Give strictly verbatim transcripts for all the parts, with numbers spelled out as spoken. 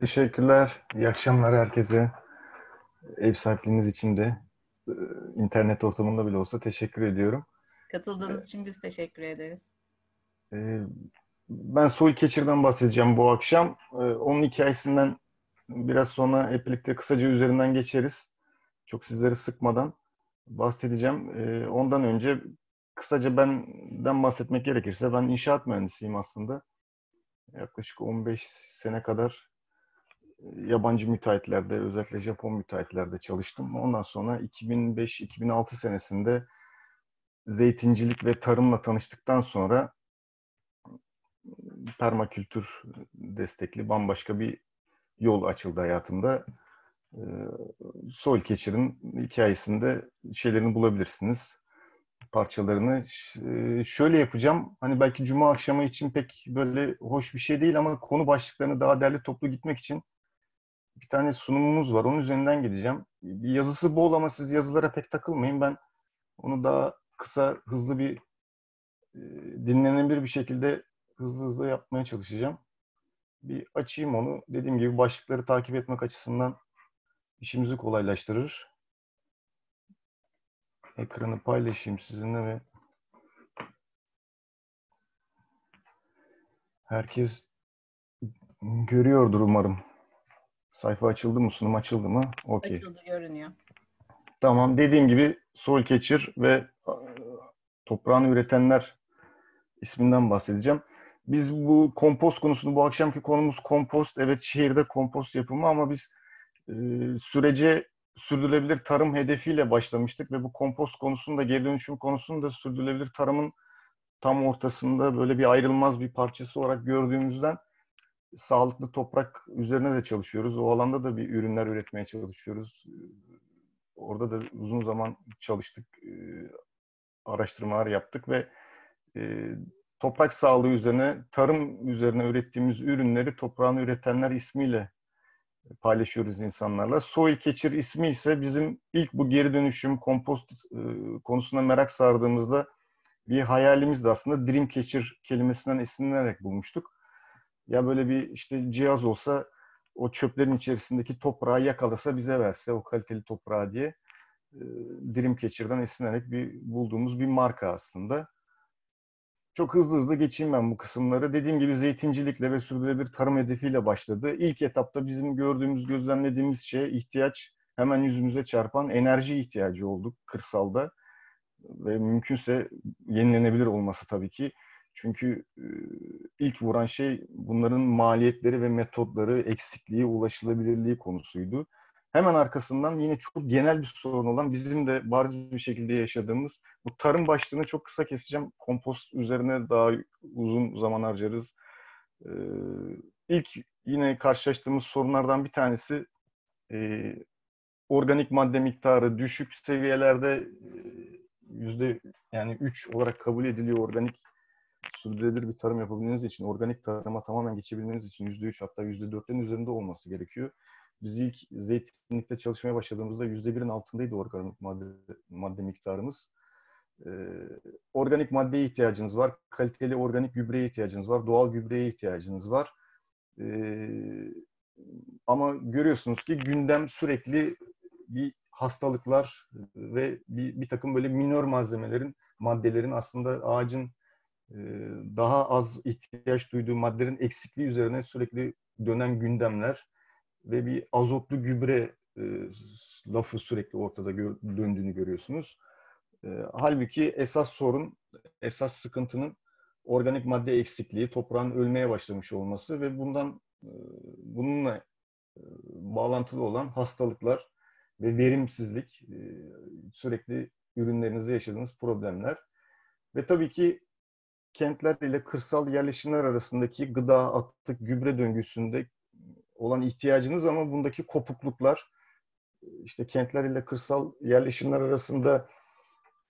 Teşekkürler. İyi akşamlar herkese. Ev sahipliğiniz için de internet ortamında bile olsa teşekkür ediyorum. Katıldığınız ee, için biz teşekkür ederiz. E, ben Soil Catcher'dan bahsedeceğim bu akşam. E, onun hikayesinden biraz sonra hep birlikte kısaca üzerinden geçeriz. Çok sizleri sıkmadan bahsedeceğim. E, ondan önce kısaca benden bahsetmek gerekirse ben inşaat mühendisiyim aslında. Yaklaşık on beş sene kadar yabancı müteahhitlerde, özellikle Japon müteahhitlerde çalıştım. Ondan sonra iki bin beş iki bin altı senesinde zeytincilik ve tarımla tanıştıktan sonra permakültür destekli bambaşka bir yol açıldı hayatımda. Soil Catcher'ın hikayesinde şeylerini bulabilirsiniz, parçalarını. Şöyle yapacağım, hani belki cuma akşamı için pek böyle hoş bir şey değil ama konu başlıklarını daha derli toplu gitmek için bir tane sunumumuz var. Onun üzerinden gideceğim. Yazısı bol ama siz yazılara pek takılmayın. Ben onu daha kısa, hızlı bir dinlenebilir bir şekilde hızlı hızlı yapmaya çalışacağım. Bir açayım onu. Dediğim gibi başlıkları takip etmek açısından işimizi kolaylaştırır. Ekranı paylaşayım sizinle ve herkes görüyordur umarım. Sayfa açıldı mı? Sunum açıldı mı? Okey. Açıldı, görünüyor. Tamam. Dediğim gibi Soil Catcher ve Toprağını Üretenler isminden bahsedeceğim. Biz bu kompost konusunu, bu akşamki konumuz kompost. Evet, şehirde kompost yapımı ama biz e, sürece sürdürülebilir tarım hedefiyle başlamıştık ve bu kompost konusunda, geri dönüşüm konusunda sürdürülebilir tarımın tam ortasında böyle bir ayrılmaz bir parçası olarak gördüğümüzden sağlıklı toprak üzerine de çalışıyoruz. O alanda da bir ürünler üretmeye çalışıyoruz. Orada da uzun zaman çalıştık, araştırmalar yaptık ve toprak sağlığı üzerine, tarım üzerine ürettiğimiz ürünleri Toprağını Üretenler ismiyle paylaşıyoruz insanlarla. Soil Catcher ismi ise bizim ilk bu geri dönüşüm, kompost konusuna merak sardığımızda bir hayalimizdi aslında. Dream Catcher kelimesinden esinlenerek bulmuştuk. Ya böyle bir işte cihaz olsa, o çöplerin içerisindeki toprağı yakalasa bize verse, o kaliteli toprağı diye Dream Catcher'dan esinlenerek bir bulduğumuz bir marka aslında. Çok hızlı hızlı geçeyim ben bu kısımları. Dediğim gibi zeytincilikle ve sürdürülebilir tarım hedefiyle başladı. İlk etapta bizim gördüğümüz, gözlemlediğimiz şey ihtiyaç, hemen yüzümüze çarpan enerji ihtiyacı olduk kırsalda. Ve mümkünse yenilenebilir olması tabii ki. Çünkü ilk vuran şey bunların maliyetleri ve metotları, eksikliği, ulaşılabilirliği konusuydu. Hemen arkasından yine çok genel bir sorun olan, bizim de bariz bir şekilde yaşadığımız, bu tarım başlığını çok kısa keseceğim. Kompost üzerine daha uzun zaman harcarız. Ee, ilk yine karşılaştığımız sorunlardan bir tanesi e, organik madde miktarı düşük seviyelerde, yüzde yani üç olarak kabul ediliyor organik. Sürdürülebilir bir tarım yapabilmeniz için, organik tarıma tamamen geçebilmeniz için yüzde üç hatta yüzde dörtlerin üzerinde olması gerekiyor. Biz ilk zeytinlikte çalışmaya başladığımızda yüzde birin altındaydı organik madde, madde miktarımız. Ee, organik maddeye ihtiyacınız var, kaliteli organik gübreye ihtiyacınız var, doğal gübreye ihtiyacınız var. Ee, ama görüyorsunuz ki gündem sürekli bir hastalıklar ve bir, bir takım böyle minor malzemelerin, maddelerin, aslında ağacın daha az ihtiyaç duyduğu maddelerin eksikliği üzerine sürekli dönen gündemler ve bir azotlu gübre e, lafı sürekli ortada gör, döndüğünü görüyorsunuz. E, halbuki esas sorun, esas sıkıntının organik madde eksikliği, toprağın ölmeye başlamış olması ve bundan e, bununla e, bağlantılı olan hastalıklar ve verimsizlik, e, sürekli ürünlerinizde yaşadığınız problemler ve tabii ki kentler ile kırsal yerleşimler arasındaki gıda, atık, gübre döngüsünde olan ihtiyacınız ama bundaki kopukluklar, işte kentler ile kırsal yerleşimler arasında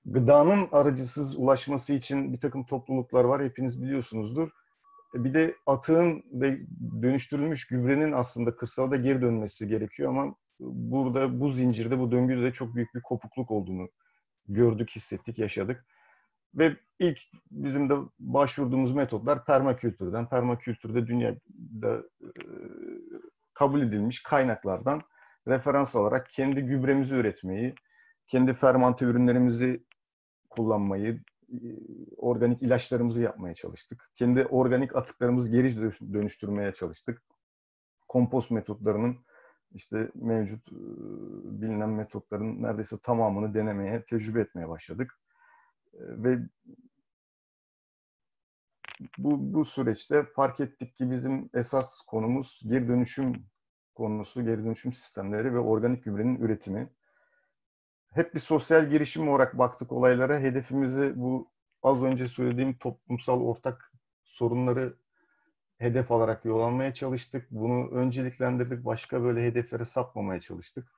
gıdanın aracısız ulaşması için bir takım topluluklar var, hepiniz biliyorsunuzdur. Bir de atığın ve dönüştürülmüş gübrenin aslında kırsalda geri dönmesi gerekiyor ama burada, bu zincirde, bu döngüde de çok büyük bir kopukluk olduğunu gördük, hissettik, yaşadık. Ve ilk bizim de başvurduğumuz metotlar permakültürden. Permakültürde dünyada kabul edilmiş kaynaklardan referans alarak kendi gübremizi üretmeyi, kendi fermante ürünlerimizi kullanmayı, organik ilaçlarımızı yapmaya çalıştık. Kendi organik atıklarımızı geri dönüştürmeye çalıştık. Kompost metotlarının, işte mevcut bilinen metotların neredeyse tamamını denemeye, tecrübe etmeye başladık. Ve bu, bu süreçte fark ettik ki bizim esas konumuz geri dönüşüm konusu, geri dönüşüm sistemleri ve organik gübrenin üretimi. Hep bir sosyal girişim olarak baktık olaylara. Hedefimizi bu az önce söylediğim toplumsal ortak sorunları hedef alarak yol almaya çalıştık. Bunu önceliklendirdik. Başka böyle hedeflere sapmamaya çalıştık.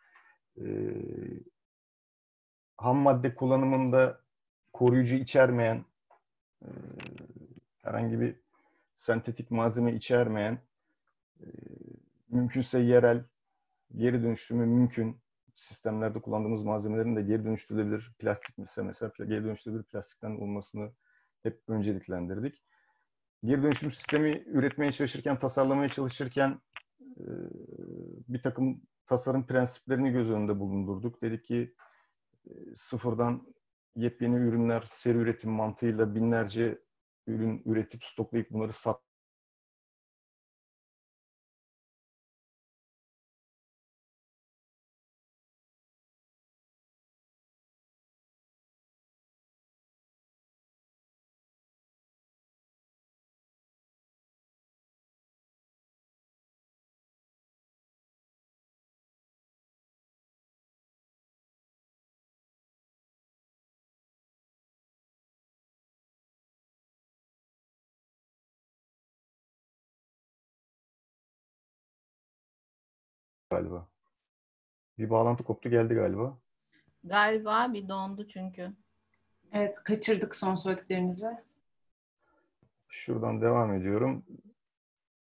Ee, ham madde kullanımında koruyucu içermeyen, e, herhangi bir sentetik malzeme içermeyen, e, mümkünse yerel, geri dönüşümü mümkün sistemlerde kullandığımız malzemelerin de geri dönüştürülebilir plastik mesela, mesela geri dönüştürülebilir plastikten olmasını hep önceliklendirdik. Geri dönüşüm sistemi üretmeye çalışırken, tasarlamaya çalışırken e, bir takım tasarım prensiplerini göz önünde bulundurduk. Dedik ki e, sıfırdan yepyeni ürünler, seri üretim mantığıyla binlerce ürün üretip stoklayıp bunları satmak. Galiba. Bir bağlantı koptu geldi galiba. Galiba bir dondu çünkü. Evet, kaçırdık son söylediklerinizi. Şuradan devam ediyorum.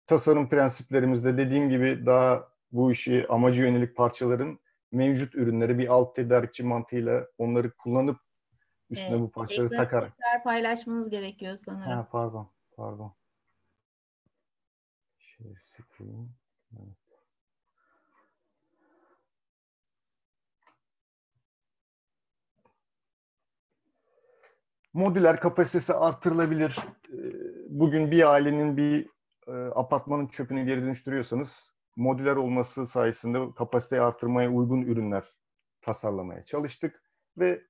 Tasarım prensiplerimizde dediğim gibi daha bu işi amacı yönelik parçaların mevcut ürünleri bir alt tedarikçi mantığıyla onları kullanıp üstüne evet, bu parçaları takarak. Paylaşmanız gerekiyor sanırım. Ha, pardon, pardon. Şöyle sıkayım. Evet. Modüler kapasitesi artırılabilir. Bugün bir ailenin, bir apartmanın çöpünü geri dönüştürüyorsanız modüler olması sayesinde kapasiteyi artırmaya uygun ürünler tasarlamaya çalıştık. Ve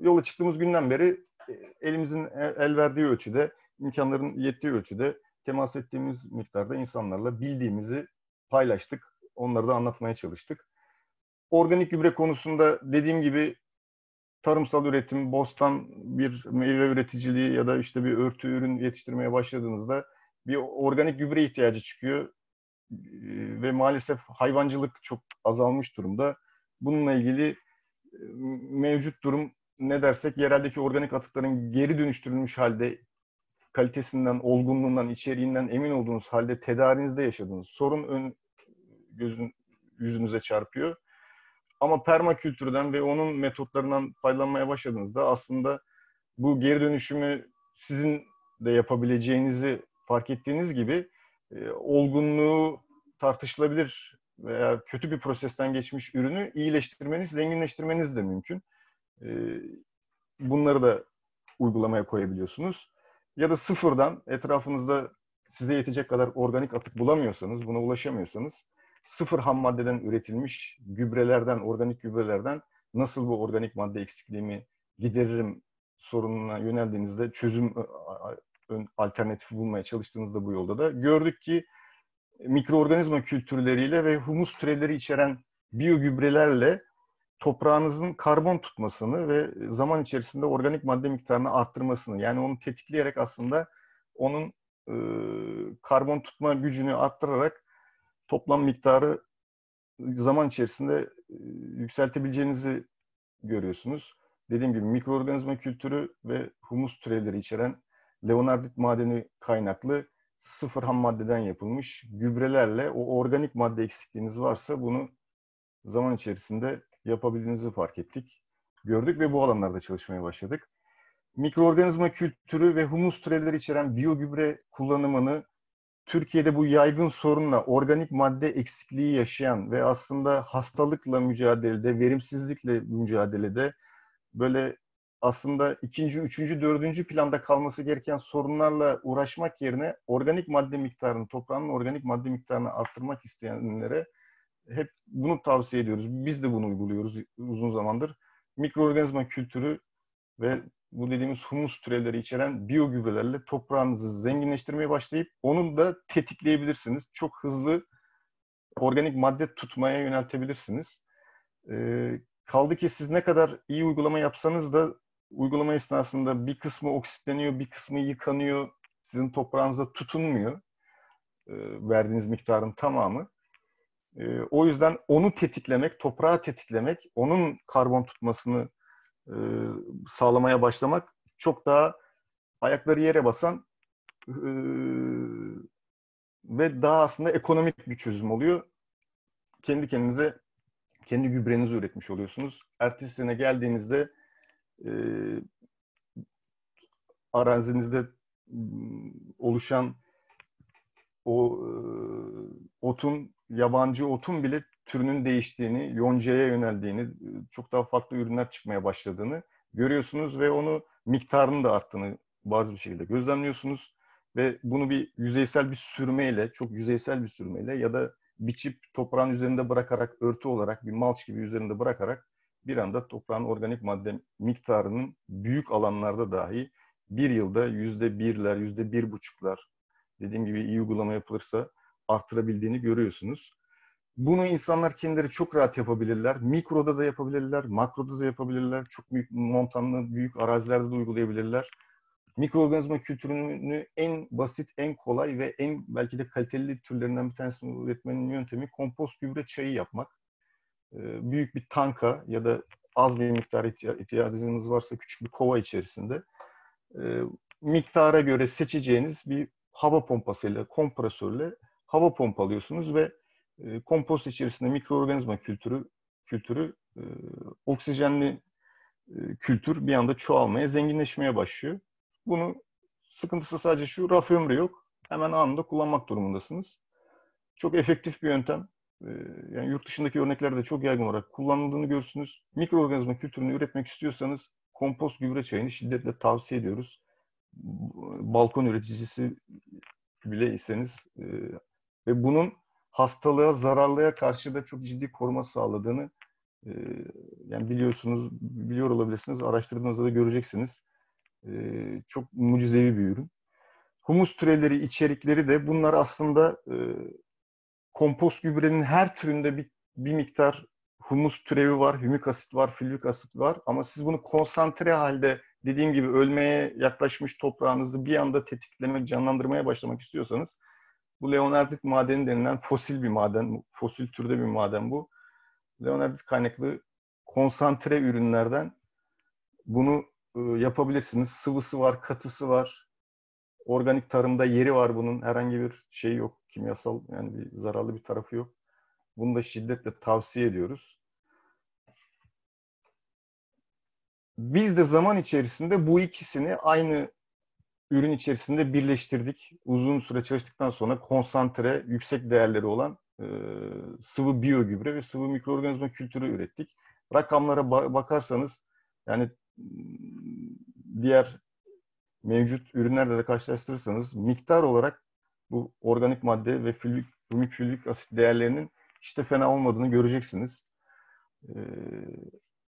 yola çıktığımız günden beri elimizin el verdiği ölçüde, imkanların yettiği ölçüde, temas ettiğimiz miktarda insanlarla bildiğimizi paylaştık. Onları da anlatmaya çalıştık. Organik gübre konusunda dediğim gibi tarımsal üretim, bostan, bir meyve üreticiliği ya da işte bir örtü ürün yetiştirmeye başladığınızda bir organik gübre ihtiyacı çıkıyor. Ve maalesef hayvancılık çok azalmış durumda. Bununla ilgili mevcut durum ne dersek yereldeki organik atıkların geri dönüştürülmüş halde kalitesinden, olgunluğundan, içeriğinden emin olduğunuz halde tedarinizde yaşadığınız sorun ön gözün yüzünüze çarpıyor. Ama permakültürden ve onun metotlarından faydalanmaya başladığınızda aslında bu geri dönüşümü sizin de yapabileceğinizi fark ettiğiniz gibi e, olgunluğu tartışılabilir veya kötü bir prosesten geçmiş ürünü iyileştirmeniz, zenginleştirmeniz de mümkün. E, bunları da uygulamaya koyabiliyorsunuz. Ya da sıfırdan etrafınızda size yetecek kadar organik atık bulamıyorsanız, buna ulaşamıyorsanız, sıfır ham maddeden üretilmiş gübrelerden, organik gübrelerden nasıl bu organik madde eksikliğimi gideririm sorununa yöneldiğinizde çözüm alternatifi bulmaya çalıştığınızda bu yolda da gördük ki mikroorganizma kültürleriyle ve humus türevleri içeren biyogübrelerle toprağınızın karbon tutmasını ve zaman içerisinde organik madde miktarını arttırmasını, yani onu tetikleyerek aslında onun e, karbon tutma gücünü arttırarak toplam miktarı zaman içerisinde yükseltebileceğinizi görüyorsunuz. Dediğim gibi mikroorganizma kültürü ve humus türevleri içeren leonardit madeni kaynaklı sıfır ham maddeden yapılmış gübrelerle o organik madde eksikliğiniz varsa bunu zaman içerisinde yapabildiğinizi fark ettik. Gördük ve bu alanlarda çalışmaya başladık. Mikroorganizma kültürü ve humus türevleri içeren biyogübre kullanımını Türkiye'de bu yaygın sorunla organik madde eksikliği yaşayan ve aslında hastalıkla mücadelede, verimsizlikle mücadelede böyle aslında ikinci, üçüncü, dördüncü planda kalması gereken sorunlarla uğraşmak yerine organik madde miktarını, toprağın organik madde miktarını arttırmak isteyenlere hep bunu tavsiye ediyoruz. Biz de bunu uyguluyoruz uzun zamandır. Mikroorganizma kültürü ve bu dediğimiz humus türevleri içeren biyogübrelerle toprağınızı zenginleştirmeye başlayıp onu da tetikleyebilirsiniz. Çok hızlı organik madde tutmaya yöneltebilirsiniz. Ee, kaldı ki siz ne kadar iyi uygulama yapsanız da uygulama esnasında bir kısmı oksitleniyor, bir kısmı yıkanıyor. Sizin toprağınıza tutunmuyor ee, verdiğiniz miktarın tamamı. Ee, o yüzden onu tetiklemek, toprağı tetiklemek, onun karbon tutmasını sağlamaya başlamak çok daha ayakları yere basan ve daha aslında ekonomik bir çözüm oluyor. Kendi kendinize, kendi gübrenizi üretmiş oluyorsunuz. Ertesi sene geldiğinizde arazinizde oluşan o otun, yabancı otun bile türünün değiştiğini, yoncaya yöneldiğini, çok daha farklı ürünler çıkmaya başladığını görüyorsunuz ve onu miktarının da arttığını bazı bir şekilde gözlemliyorsunuz ve bunu bir yüzeysel bir sürmeyle, çok yüzeysel bir sürmeyle ya da biçip toprağın üzerinde bırakarak, örtü olarak bir malç gibi üzerinde bırakarak bir anda toprağın organik madde miktarının büyük alanlarda dahi bir yılda yüzde birler, yüzde bir buçuklar, dediğim gibi iyi uygulama yapılırsa arttırabildiğini görüyorsunuz. Bunu insanlar kendileri çok rahat yapabilirler. Mikroda da yapabilirler, makroda da yapabilirler. Çok büyük montanlı, büyük arazilerde de uygulayabilirler. Mikroorganizma kültürünü en basit, en kolay ve en belki de kaliteli türlerinden bir tanesini üretmenin yöntemi kompost gübre çayı yapmak. Büyük bir tanka ya da az bir miktar ihtiyacınız varsa küçük bir kova içerisinde miktara göre seçeceğiniz bir hava pompasıyla, kompresörle hava pompalıyorsunuz ve kompost içerisinde mikroorganizma kültürü, kültürü e, oksijenli e, kültür bir anda çoğalmaya, zenginleşmeye başlıyor. Bunu sıkıntısı sadece şu, raf ömrü yok. Hemen anında kullanmak durumundasınız. Çok efektif bir yöntem. E, yani yurt dışındaki örneklerde çok yaygın olarak kullanıldığını görürsünüz. Mikroorganizma kültürünü üretmek istiyorsanız kompost gübre çayını şiddetle tavsiye ediyoruz. Balkon üreticisi bile iseniz e, ve bunun hastalığa, zararlıya karşı da çok ciddi koruma sağladığını e, yani biliyorsunuz, biliyor olabilirsiniz. Araştırdığınızda da göreceksiniz. E, çok mucizevi bir ürün. Humus türevleri, içerikleri de bunlar aslında e, kompost gübrenin her türünde bir, bir miktar humus türevi var, hümik asit var, flürik asit var. Ama siz bunu konsantre halde dediğim gibi ölmeye yaklaşmış toprağınızı bir anda tetiklemek, canlandırmaya başlamak istiyorsanız bu leonardit madeni denilen fosil bir maden, fosil türde bir maden bu. Leonardit kaynaklı konsantre ürünlerden bunu yapabilirsiniz. Sıvısı var, katısı var. Organik tarımda yeri var bunun. Herhangi bir şey yok. Kimyasal, yani bir zararlı bir tarafı yok. Bunu da şiddetle tavsiye ediyoruz. Biz de zaman içerisinde bu ikisini aynı ürün içerisinde birleştirdik. Uzun süre çalıştıktan sonra konsantre, yüksek değerleri olan e, sıvı biyogübre ve sıvı mikroorganizma kültürü ürettik. Rakamlara ba bakarsanız yani diğer mevcut ürünlerle de karşılaştırırsanız miktar olarak bu organik madde ve flürik, hümik flürik asit değerlerinin işte fena olmadığını göreceksiniz. E,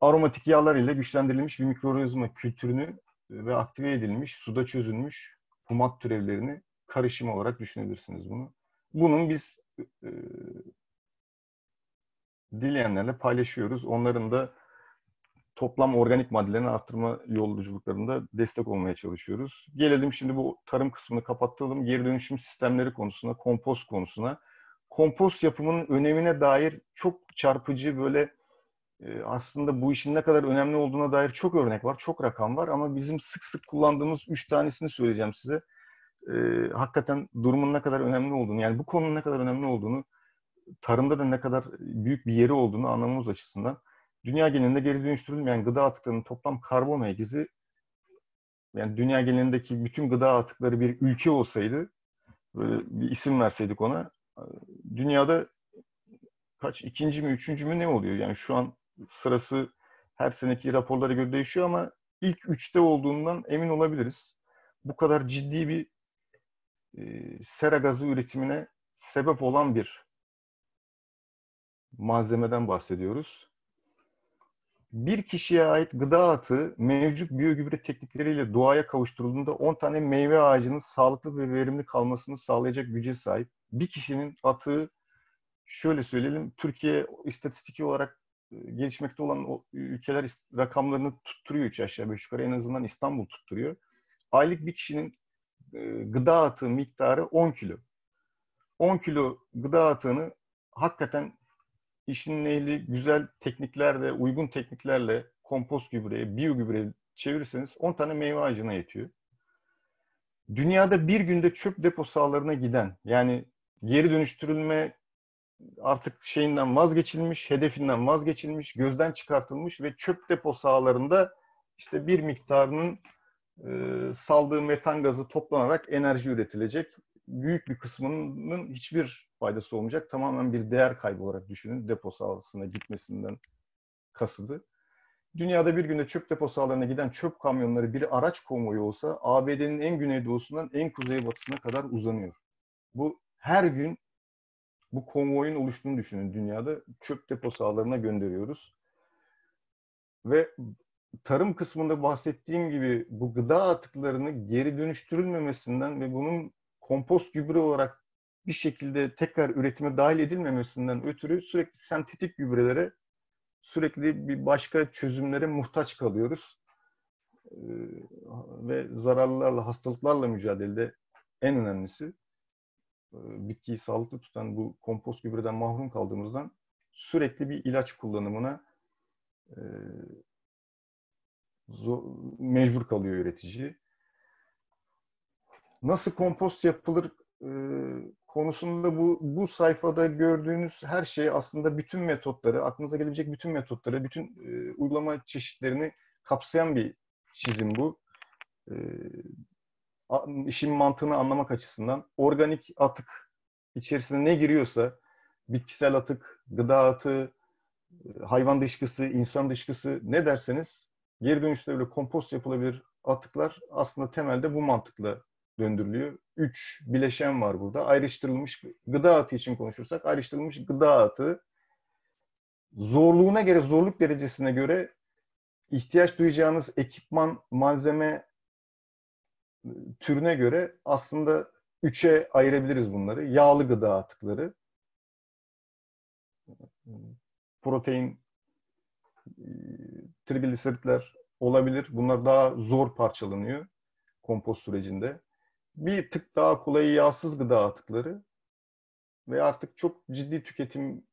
aromatik yağlar ile güçlendirilmiş bir mikroorganizma kültürünü ve aktive edilmiş, suda çözülmüş humus türevlerini karışım olarak düşünebilirsiniz bunu. Bunun biz e, dileyenlerle paylaşıyoruz. Onların da toplam organik maddelerini arttırma yolculuklarında destek olmaya çalışıyoruz. Gelelim şimdi bu tarım kısmını kapatalım. Geri dönüşüm sistemleri konusuna, kompost konusuna. Kompost yapımının önemine dair çok çarpıcı böyle aslında bu işin ne kadar önemli olduğuna dair çok örnek var, çok rakam var ama bizim sık sık kullandığımız üç tanesini söyleyeceğim size. E, hakikaten durumun ne kadar önemli olduğunu, yani bu konunun ne kadar önemli olduğunu, tarımda da ne kadar büyük bir yeri olduğunu anlamamız açısından. Dünya genelinde geri dönüştürülmeyen gıda atıklarının toplam karbon aygısı, yani dünya genelindeki bütün gıda atıkları bir ülke olsaydı böyle bir isim verseydik ona, dünyada kaç, ikinci mi, üçüncü mü ne oluyor? Yani şu an sırası her seneki raporlara göre değişiyor ama ilk üçte olduğundan emin olabiliriz. Bu kadar ciddi bir e, sera gazı üretimine sebep olan bir malzemeden bahsediyoruz. Bir kişiye ait gıda atığı mevcut biyogübre teknikleriyle doğaya kavuşturulduğunda on tane meyve ağacının sağlıklı ve verimli kalmasını sağlayacak güce sahip. Bir kişinin atığı, şöyle söyleyelim, Türkiye istatistiki olarak gelişmekte olan ülkeler rakamlarını tutturuyor üç aşağı beş yukarı. En azından İstanbul tutturuyor. Aylık bir kişinin gıda atığı miktarı on kilo. on kilo gıda atığını hakikaten işinin ehli güzel tekniklerle, uygun tekniklerle kompost gübreye, biyo gübreye çevirirseniz on tane meyve ağacına yetiyor. Dünyada bir günde çöp depo sahalarına giden, yani geri dönüştürülme artık şeyinden vazgeçilmiş, hedefinden vazgeçilmiş, gözden çıkartılmış ve çöp depo sahalarında işte bir miktarının e, saldığı metan gazı toplanarak enerji üretilecek. Büyük bir kısmının hiçbir faydası olmayacak. Tamamen bir değer kaybı olarak düşünün. Depo sahalarına gitmesinden kasıdı. Dünyada bir günde çöp depo sahalarına giden çöp kamyonları bir araç konvoyu olsa A B D'nin en güneydoğusundan en kuzeybatısına kadar uzanıyor. Bu her gün bu konvoyun oluştuğunu düşünün dünyada. Çöp depo sahalarına gönderiyoruz. Ve tarım kısmında bahsettiğim gibi bu gıda atıklarını geri dönüştürülmemesinden ve bunun kompost gübre olarak bir şekilde tekrar üretime dahil edilmemesinden ötürü sürekli sentetik gübrelere, sürekli bir başka çözümlere muhtaç kalıyoruz. Ee, ve zararlarla, hastalıklarla mücadelede en önemlisi, bitkiyi sağlıklı tutan bu kompost gübreden mahrum kaldığımızdan sürekli bir ilaç kullanımına e, zor, mecbur kalıyor üretici. Nasıl kompost yapılır e, konusunda bu bu sayfada gördüğünüz her şey aslında bütün metotları, aklınıza gelebilecek bütün metotları, bütün e, uygulama çeşitlerini kapsayan bir çizim bu. E, işin mantığını anlamak açısından organik atık içerisine ne giriyorsa, bitkisel atık, gıda atığı, hayvan dışkısı, insan dışkısı, ne derseniz geri dönüşte böyle kompost yapılabilir atıklar aslında temelde bu mantıkla döndürülüyor. Üç bileşen var burada. Ayrıştırılmış gıda atığı için konuşursak ayrıştırılmış gıda atığı zorluğuna göre, zorluk derecesine göre ihtiyaç duyacağınız ekipman, malzeme türüne göre aslında üçe ayırabiliriz bunları. Yağlı gıda atıkları, protein, trigliseritler olabilir. Bunlar daha zor parçalanıyor kompost sürecinde. Bir tık daha kolay yağsız gıda atıkları ve artık çok ciddi tüketim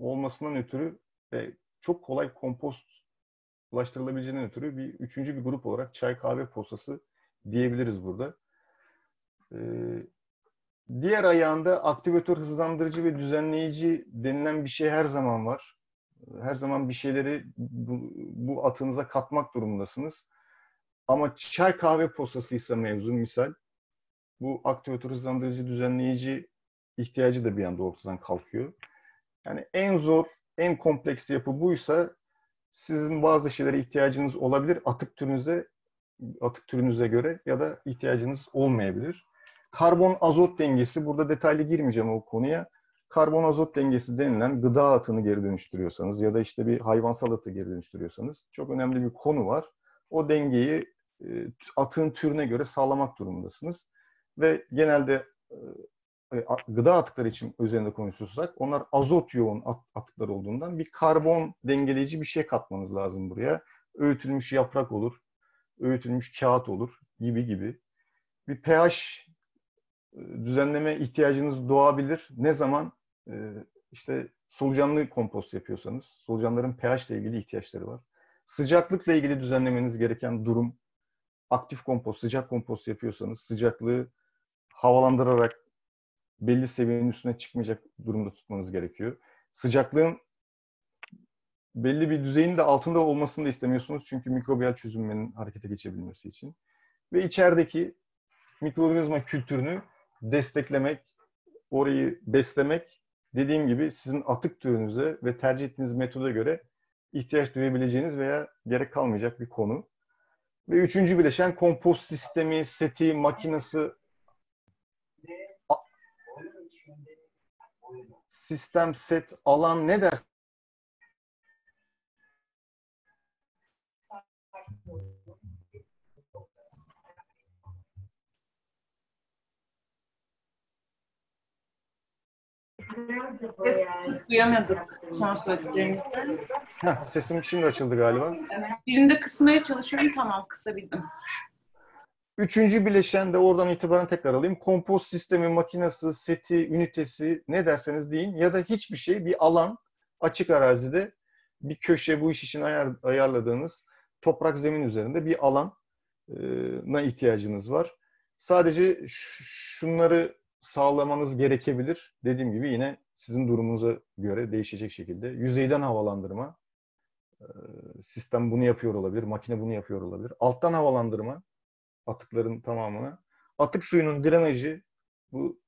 olmasından ötürü ve çok kolay kompostlaştırılabileceğinden ötürü bir üçüncü bir grup olarak çay kahve posası diyebiliriz burada. Ee, diğer ayağında aktivatör, hızlandırıcı ve düzenleyici denilen bir şey her zaman var. Her zaman bir şeyleri bu, bu atınıza katmak durumundasınız. Ama çay kahve posasıysa mevzu misal, bu aktivatör, hızlandırıcı, düzenleyici ihtiyacı da bir anda ortadan kalkıyor. Yani en zor, en kompleks yapı buysa sizin bazı şeylere ihtiyacınız olabilir atık türünüze, atık türünüze göre ya da ihtiyacınız olmayabilir. Karbon azot dengesi, burada detaylı girmeyeceğim o konuya. Karbon azot dengesi denilen gıda atığını geri dönüştürüyorsanız ya da işte bir hayvansal atığı geri dönüştürüyorsanız çok önemli bir konu var. O dengeyi atığın türüne göre sağlamak durumundasınız. Ve genelde gıda atıkları için üzerinde konuşursak onlar azot yoğun atıklar olduğundan bir karbon dengeleyici bir şey katmanız lazım buraya. Öğütülmüş yaprak olur, öğütülmüş kağıt olur gibi gibi. Bir pH düzenleme ihtiyacınız doğabilir. Ne zaman? İşte solucanlı kompost yapıyorsanız, solucanların pH ile ilgili ihtiyaçları var. Sıcaklıkla ilgili düzenlemeniz gereken durum, aktif kompost, sıcak kompost yapıyorsanız sıcaklığı havalandırarak belli seviyenin üstüne çıkmayacak durumda tutmanız gerekiyor. Sıcaklığın belli bir düzeyin de altında olmasını da istemiyorsunuz çünkü mikrobiyal çözünmenin harekete geçebilmesi için. Ve içerideki mikroorganizma kültürünü desteklemek, orayı beslemek, dediğim gibi sizin atık türünüze ve tercih ettiğiniz metoda göre ihtiyaç duyabileceğiniz veya gerek kalmayacak bir konu. Ve üçüncü bileşen kompost sistemi, seti, makinesi, sistem, set, alan ne dersin? Duyamadık şu an söylediklerini. Heh, sesim şimdi açıldı galiba. Birinde kısmaya çalışıyorum, tamam kısabildim. Üçüncü bileşen de oradan itibaren tekrar alayım. Kompost sistemi, makinesi, seti, ünitesi ne derseniz deyin ya da hiçbir şey, bir alan, açık arazide bir köşe, bu iş için ayar, ayarladığınız toprak zemin üzerinde bir alana ihtiyacınız var. Sadece şunları sağlamanız gerekebilir. Dediğim gibi yine sizin durumunuza göre değişecek şekilde. Yüzeyden havalandırma. Sistem bunu yapıyor olabilir. Makine bunu yapıyor olabilir. Alttan havalandırma. Atıkların tamamına. Atık suyunun drenajı. Bu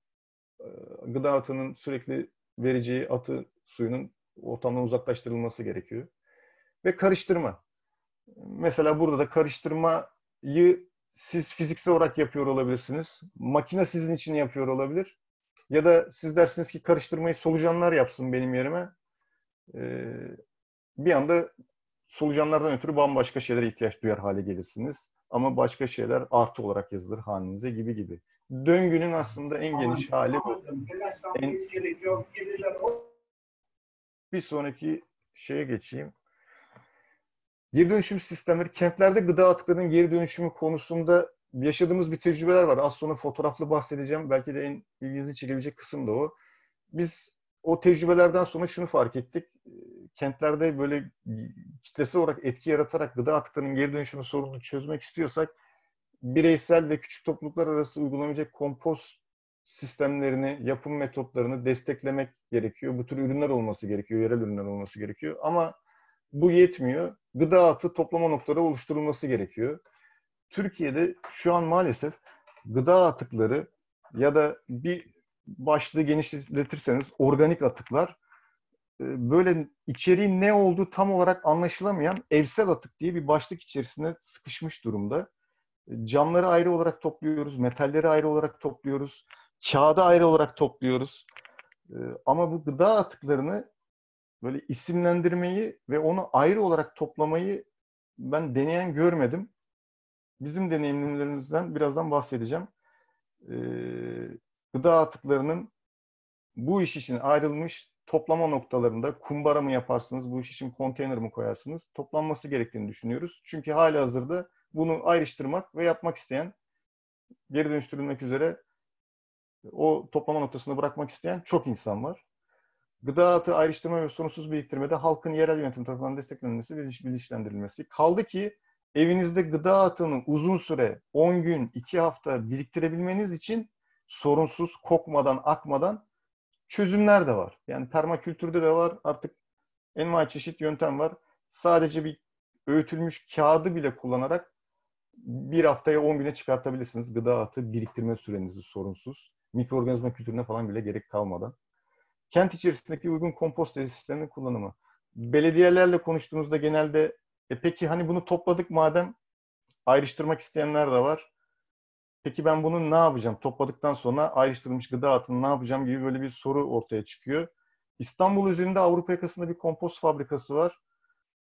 gıda atının sürekli vereceği atı suyunun ortamdan uzaklaştırılması gerekiyor. Ve karıştırma. Mesela burada da karıştırmayı siz fiziksel olarak yapıyor olabilirsiniz. Makine sizin için yapıyor olabilir. Ya da siz dersiniz ki karıştırmayı solucanlar yapsın benim yerime. Ee, bir anda solucanlardan ötürü bambaşka şeylere ihtiyaç duyar hale gelirsiniz. Ama başka şeyler artı olarak yazılır halinize gibi gibi. Döngünün aslında en geniş hali bu. En... Bir sonraki şeye geçeyim. Geri dönüşüm sistemleri, kentlerde gıda atıklarının geri dönüşümü konusunda yaşadığımız bir tecrübeler var. Az sonra fotoğraflı bahsedeceğim. Belki de en ilginizi çekebilecek kısım da o. Biz o tecrübelerden sonra şunu fark ettik. Kentlerde böyle kitlesel olarak etki yaratarak gıda atıklarının geri dönüşümü sorununu çözmek istiyorsak bireysel ve küçük topluluklar arası uygulanacak kompost sistemlerini, yapım metotlarını desteklemek gerekiyor. Bu tür ürünler olması gerekiyor, yerel ürünler olması gerekiyor. Ama bu yetmiyor. Gıda atı toplama noktaları oluşturulması gerekiyor. Türkiye'de şu an maalesef gıda atıkları ya da bir başlığı genişletirseniz organik atıklar, böyle içeriğin ne olduğu tam olarak anlaşılamayan evsel atık diye bir başlık içerisinde sıkışmış durumda. Camları ayrı olarak topluyoruz, metalleri ayrı olarak topluyoruz, kağıdı ayrı olarak topluyoruz. Ama bu gıda atıklarını böyle isimlendirmeyi ve onu ayrı olarak toplamayı ben deneyen görmedim. Bizim deneyimlerimizden birazdan bahsedeceğim. Ee, gıda atıklarının bu iş için ayrılmış toplama noktalarında kumbara mı yaparsınız, bu iş için konteyner mi koyarsınız, toplanması gerektiğini düşünüyoruz. Çünkü hali hazırda bunu ayrıştırmak ve yapmak isteyen, geri dönüştürülmek üzere o toplama noktasını bırakmak isteyen çok insan var. Gıda atı ayrıştırma ve sorunsuz biriktirmede halkın yerel yönetim tarafından desteklenmesi ve bilinçlendirilmesi. Kaldı ki evinizde gıda atını uzun süre, on gün, iki hafta biriktirebilmeniz için sorunsuz, kokmadan, akmadan çözümler de var. Yani permakültürde de var, artık envai çeşit yöntem var. Sadece bir öğütülmüş kağıdı bile kullanarak bir haftaya on güne çıkartabilirsiniz gıda atı biriktirme sürenizi sorunsuz. Mikroorganizma kültürüne falan bile gerek kalmadan. Kent içerisindeki uygun kompost tesislerinin kullanımı. Belediyelerle konuştuğunuzda genelde e peki hani bunu topladık madem, ayrıştırmak isteyenler de var. Peki ben bunu ne yapacağım? Topladıktan sonra ayrıştırılmış gıda atını ne yapacağım gibi böyle bir soru ortaya çıkıyor. İstanbul üzerinde Avrupa yakasında bir kompost fabrikası var.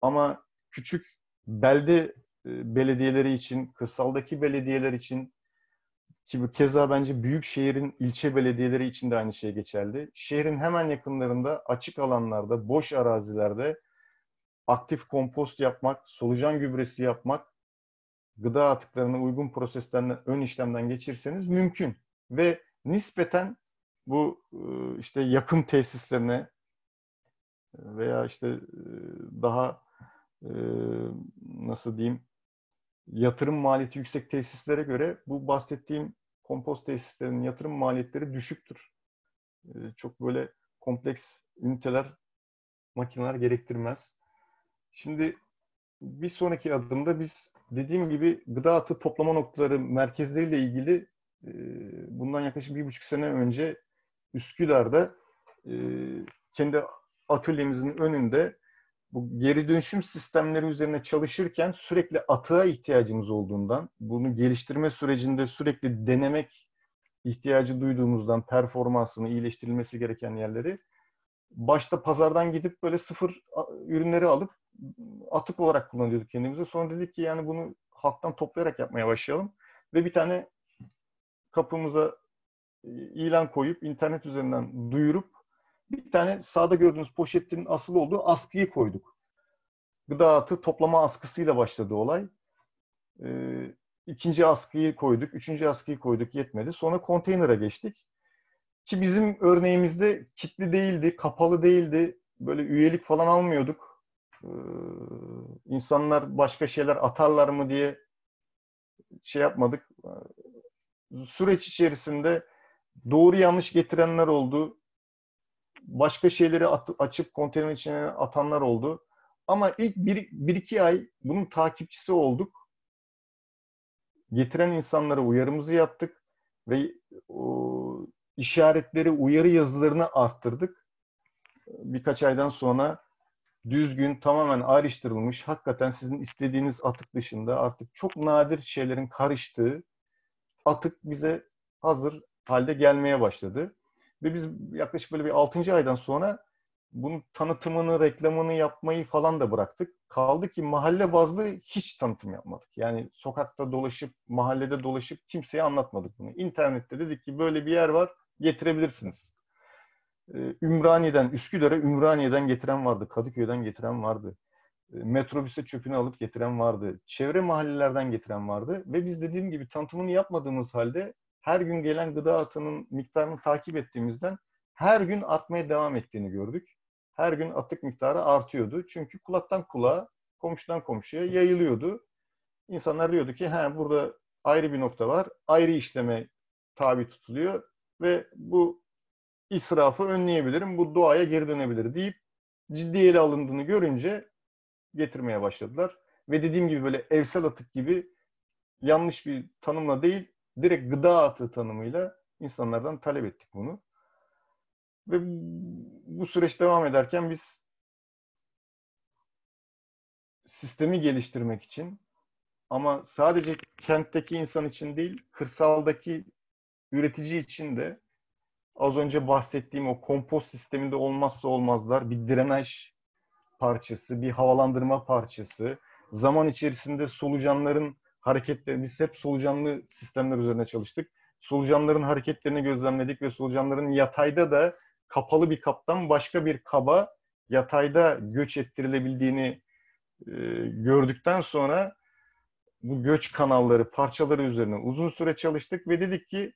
Ama küçük belde belediyeleri için, kırsaldaki belediyeler için, ki bu keza bence büyük şehrin ilçe belediyeleri için de aynı şey geçerli. Şehrin hemen yakınlarında, açık alanlarda, boş arazilerde aktif kompost yapmak, solucan gübresi yapmak, gıda atıklarına uygun proseslerden, ön işlemden geçirseniz mümkün. Ve nispeten bu işte yakım tesislerine veya işte daha nasıl diyeyim, yatırım maliyeti yüksek tesislere göre bu bahsettiğim kompost tesislerinin yatırım maliyetleri düşüktür. Çok böyle kompleks üniteler, makineler gerektirmez. Şimdi bir sonraki adımda biz dediğim gibi gıda atı toplama noktaları merkezleriyle ilgili bundan yaklaşık bir buçuk sene önce Üsküdar'da kendi atölyemizin önünde bu geri dönüşüm sistemleri üzerine çalışırken sürekli atığa ihtiyacımız olduğundan, bunu geliştirme sürecinde sürekli denemek ihtiyacı duyduğumuzdan, performansını iyileştirilmesi gereken yerleri başta pazardan gidip böyle sıfır ürünleri alıp atık olarak kullanıyorduk kendimize. Sonra dedik ki yani bunu halktan toplayarak yapmaya başlayalım ve bir tane kapımıza ilan koyup internet üzerinden duyurup bir tane sağda gördüğünüz poşetin asılı olduğu askıyı koyduk. Gıda atı toplama askısıyla başladı olay. Ee, ikinci askıyı koyduk, üçüncü askıyı koyduk, yetmedi. Sonra konteynere geçtik. Ki bizim örneğimizde kitli değildi, kapalı değildi. Böyle üyelik falan almıyorduk. Ee, insanlar başka şeyler atarlar mı diye şey yapmadık. Süreç içerisinde doğru yanlış getirenler oldu. Başka şeyleri açıp konteyner içine atanlar oldu. Ama ilk bir iki ay bunun takipçisi olduk. Getiren insanlara uyarımızı yaptık ve o işaretleri, uyarı yazılarını arttırdık. Birkaç aydan sonra düzgün, tamamen ayrıştırılmış, hakikaten sizin istediğiniz atık dışında artık çok nadir şeylerin karıştığı atık bize hazır halde gelmeye başladı. Ve biz yaklaşık böyle bir altıncı aydan sonra bunun tanıtımını, reklamını yapmayı falan da bıraktık. Kaldı ki mahalle bazlı hiç tanıtım yapmadık. Yani sokakta dolaşıp, mahallede dolaşıp kimseye anlatmadık bunu. İnternette dedik ki böyle bir yer var, getirebilirsiniz. Ümraniye'den, Üsküdar'a Ümraniye'den getiren vardı. Kadıköy'den getiren vardı. Metrobüse çöpünü alıp getiren vardı. Çevre mahallelerden getiren vardı. Ve biz dediğim gibi tanıtımını yapmadığımız halde her gün gelen gıda atının miktarını takip ettiğimizden her gün artmaya devam ettiğini gördük. Her gün atık miktarı artıyordu. Çünkü kulaktan kulağa, komşudan komşuya yayılıyordu. İnsanlar diyordu ki he, burada ayrı bir nokta var. Ayrı işleme tabi tutuluyor ve bu israfı önleyebilirim, bu doğaya geri dönebilir deyip ciddiye ele alındığını görünce getirmeye başladılar. Ve dediğim gibi böyle evsel atık gibi yanlış bir tanımla değil, direkt gıda atığı tanımıyla insanlardan talep ettik bunu. Ve bu süreç devam ederken biz sistemi geliştirmek için, ama sadece kentteki insan için değil, kırsaldaki üretici için de az önce bahsettiğim o kompost sisteminde olmazsa olmazlar, bir drenaj parçası, bir havalandırma parçası, zaman içerisinde solucanların hareketleri, biz hep solucanlı sistemler üzerine çalıştık. Solucanların hareketlerini gözlemledik ve solucanların yatayda da kapalı bir kaptan başka bir kaba yatayda göç ettirilebildiğini e, gördükten sonra bu göç kanalları, parçaları üzerine uzun süre çalıştık ve dedik ki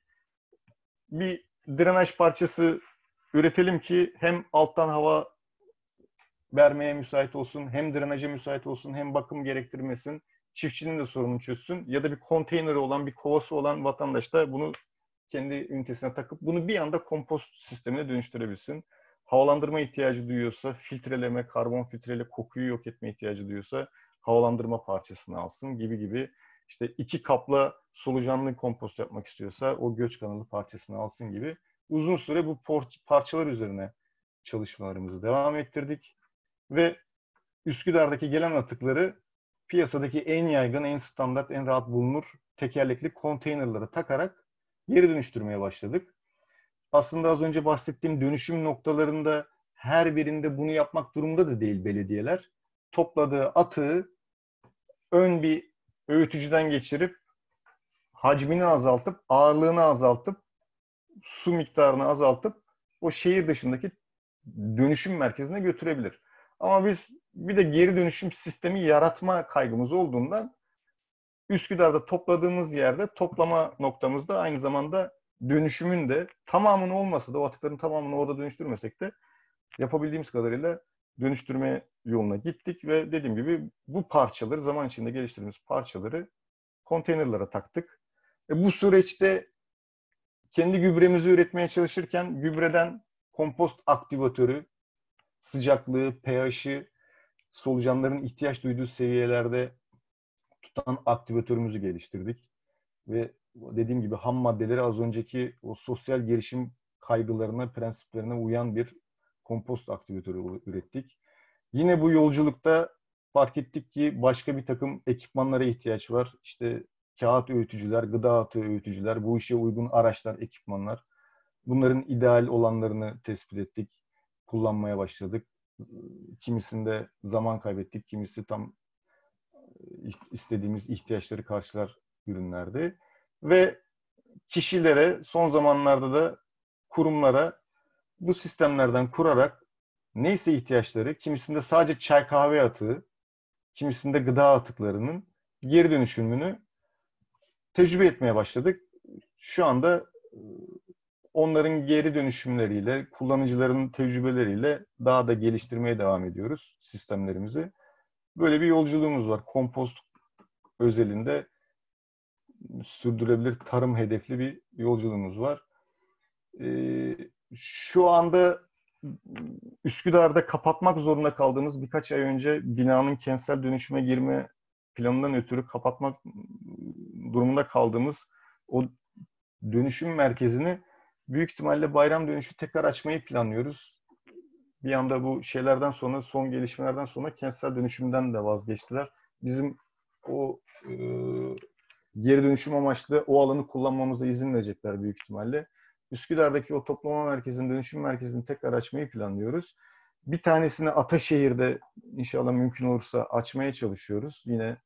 bir drenaj parçası üretelim ki hem alttan hava vermeye müsait olsun, hem drenaja müsait olsun, hem bakım gerektirmesin. Çiftçinin de sorununu çözsün ya da bir konteyneri olan, bir kovası olan vatandaş da bunu kendi ünitesine takıp bunu bir anda kompost sistemine dönüştürebilsin. Havalandırma ihtiyacı duyuyorsa filtreleme, karbon filtreyle kokuyu yok etme ihtiyacı duyuyorsa havalandırma parçasını alsın gibi gibi. İşte iki kapla solucanlı kompost yapmak istiyorsa o göç kanalı parçasını alsın gibi. Uzun süre bu parçalar üzerine çalışmalarımızı devam ettirdik ve Üsküdar'daki gelen atıkları piyasadaki en yaygın, en standart, en rahat bulunur tekerlekli konteynerlara takarak geri dönüştürmeye başladık. Aslında az önce bahsettiğim dönüşüm noktalarında her birinde bunu yapmak durumunda da değil belediyeler. Topladığı atığı ön bir öğütücüden geçirip hacmini azaltıp, ağırlığını azaltıp, su miktarını azaltıp o şehir dışındaki dönüşüm merkezine götürebilir. Ama biz bir de geri dönüşüm sistemi yaratma kaygımız olduğundan Üsküdar'da topladığımız yerde toplama noktamızda aynı zamanda dönüşümün de tamamını olmasa da o atıkların tamamını orada dönüştürmesek de yapabildiğimiz kadarıyla dönüştürme yoluna gittik ve dediğim gibi bu parçaları, zaman içinde geliştirdiğimiz parçaları konteynerlara taktık. E bu süreçte kendi gübremizi üretmeye çalışırken gübreden kompost aktivatörü, sıcaklığı, pH'i solucanların ihtiyaç duyduğu seviyelerde tutan aktivatörümüzü geliştirdik. Ve dediğim gibi ham maddeleri az önceki o sosyal gelişim kaygılarına, prensiplerine uyan bir kompost aktivatörü ürettik. Yine bu yolculukta fark ettik ki başka bir takım ekipmanlara ihtiyaç var. İşte kağıt öğütücüler, gıda atığı öğütücüler, bu işe uygun araçlar, ekipmanlar. Bunların ideal olanlarını tespit ettik, kullanmaya başladık. Kimisinde zaman kaybettik, kimisi tam istediğimiz ihtiyaçları karşılar ürünlerdi. Ve kişilere, son zamanlarda da kurumlara bu sistemlerden kurarak neyse ihtiyaçları, kimisinde sadece çay kahve atığı, kimisinde gıda atıklarının geri dönüşümünü tecrübe etmeye başladık. Şu anda onların geri dönüşümleriyle, kullanıcıların tecrübeleriyle daha da geliştirmeye devam ediyoruz sistemlerimizi. Böyle bir yolculuğumuz var. Kompost özelinde sürdürülebilir tarım hedefli bir yolculuğumuz var. Ee, şu anda Üsküdar'da kapatmak zorunda kaldığımız, birkaç ay önce binanın kentsel dönüşüme girme planından ötürü kapatmak durumunda kaldığımız o dönüşüm merkezini büyük ihtimalle bayram dönüşü tekrar açmayı planlıyoruz. Bir anda bu şeylerden sonra, son gelişmelerden sonra kentsel dönüşümden de vazgeçtiler. Bizim o e, geri dönüşüm amaçlı o alanı kullanmamıza izin verecekler büyük ihtimalle. Üsküdar'daki o toplama merkezinin, dönüşüm merkezini tekrar açmayı planlıyoruz. Bir tanesini Ataşehir'de inşallah mümkün olursa açmaya çalışıyoruz. Yine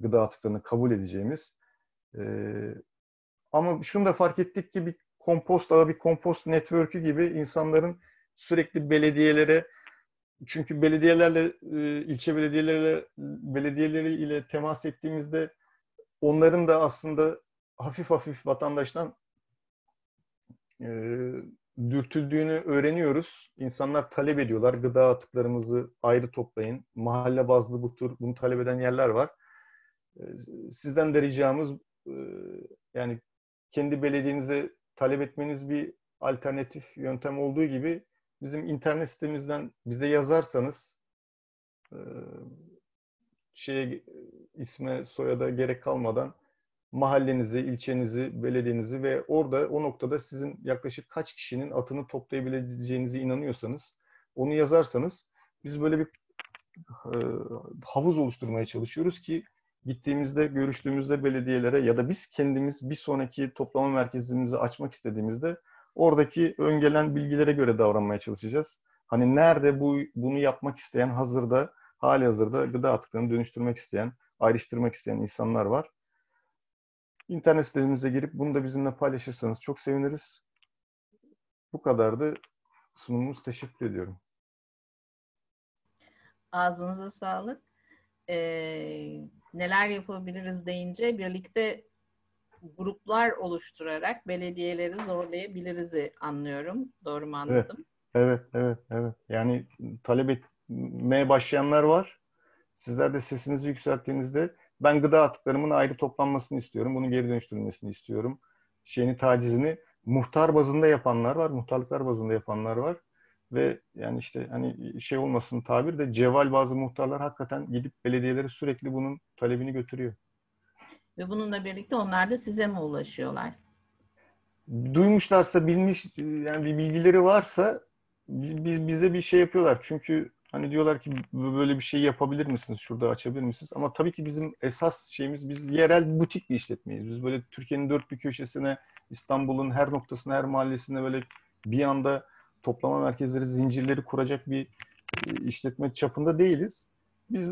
gıda atıklarını kabul edeceğimiz. Ee, ama şunu da fark ettik ki bir kompost ağı, bir kompost network'ü gibi insanların sürekli belediyelere, çünkü belediyelerle, ilçe belediyelerle, belediyeleriyle temas ettiğimizde onların da aslında hafif hafif vatandaştan e, dürtüldüğünü öğreniyoruz. İnsanlar talep ediyorlar. Gıda atıklarımızı ayrı toplayın. Mahalle bazlı bu tür bunu talep eden yerler var. E, sizden de ricamız e, yani kendi belediyenize talep etmeniz bir alternatif yöntem olduğu gibi bizim internet sitemizden bize yazarsanız e, şeye, isme, soyada gerek kalmadan mahallenizi, ilçenizi, belediyenizi ve orada o noktada sizin yaklaşık kaç kişinin atını toplayabileceğinizi inanıyorsanız onu yazarsanız biz böyle bir e, havuz oluşturmaya çalışıyoruz ki gittiğimizde, görüştüğümüzde belediyelere ya da biz kendimiz bir sonraki toplama merkezimizi açmak istediğimizde oradaki öngelen bilgilere göre davranmaya çalışacağız. Hani nerede bu bunu yapmak isteyen, hazırda hali hazırda gıda atıklarını dönüştürmek isteyen, ayrıştırmak isteyen insanlar var. İnternet sitemize girip bunu da bizimle paylaşırsanız çok seviniriz. Bu kadardı sunumumuz. Teşekkür ediyorum. Ağzınıza sağlık. Ee, neler yapabiliriz deyince birlikte gruplar oluşturarak belediyeleri zorlayabiliriz'i anlıyorum. Doğru mu anladım? Evet, evet, evet, evet. Yani talep etmeye başlayanlar var. Sizler de sesinizi yükselttiğinizde ben gıda atıklarımın ayrı toplanmasını istiyorum. Bunun geri dönüştürülmesini istiyorum. Şeyini, tacizini muhtar bazında yapanlar var. Muhtarlıklar bazında yapanlar var. Ve yani işte hani şey olmasın tabir de ceval bazı muhtarlar hakikaten gidip belediyelere sürekli bunun talebini götürüyor. Ve bununla birlikte onlar da size mi ulaşıyorlar? Duymuşlarsa, bilmiş yani bir bilgileri varsa biz, bize bir şey yapıyorlar. Çünkü hani diyorlar ki böyle bir şey yapabilir misiniz? Şurada açabilir misiniz? Ama tabii ki bizim esas şeyimiz, biz yerel butik bir işletmeyiz. Biz böyle Türkiye'nin dört bir köşesine, İstanbul'un her noktasına, her mahallesine böyle bir anda toplama merkezleri, zincirleri kuracak bir işletme çapında değiliz. Biz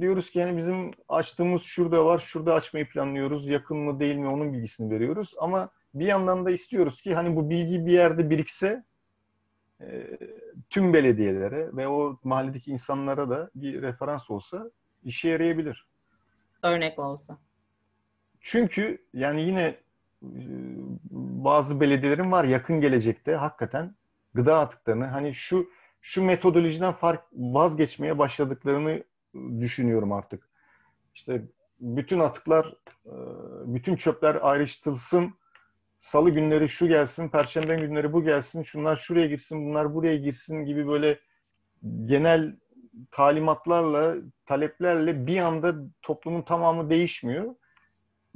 diyoruz ki yani bizim açtığımız şurada var, şurada açmayı planlıyoruz. Yakın mı değil mi onun bilgisini veriyoruz. Ama bir yandan da istiyoruz ki hani bu bilgi bir yerde birikse tüm belediyelere ve o mahalledeki insanlara da bir referans olsa işe yarayabilir. Örnek olsa. Çünkü yani yine bazı belediyelerin var yakın gelecekte hakikaten gıda atıklarını hani şu şu metodolojiden fark vazgeçmeye başladıklarını düşünüyorum artık. İşte bütün atıklar, bütün çöpler ayrıştırılsın. Salı günleri şu gelsin, perşembe günleri bu gelsin, şunlar şuraya girsin, bunlar buraya girsin gibi böyle genel talimatlarla, taleplerle bir anda toplumun tamamı değişmiyor.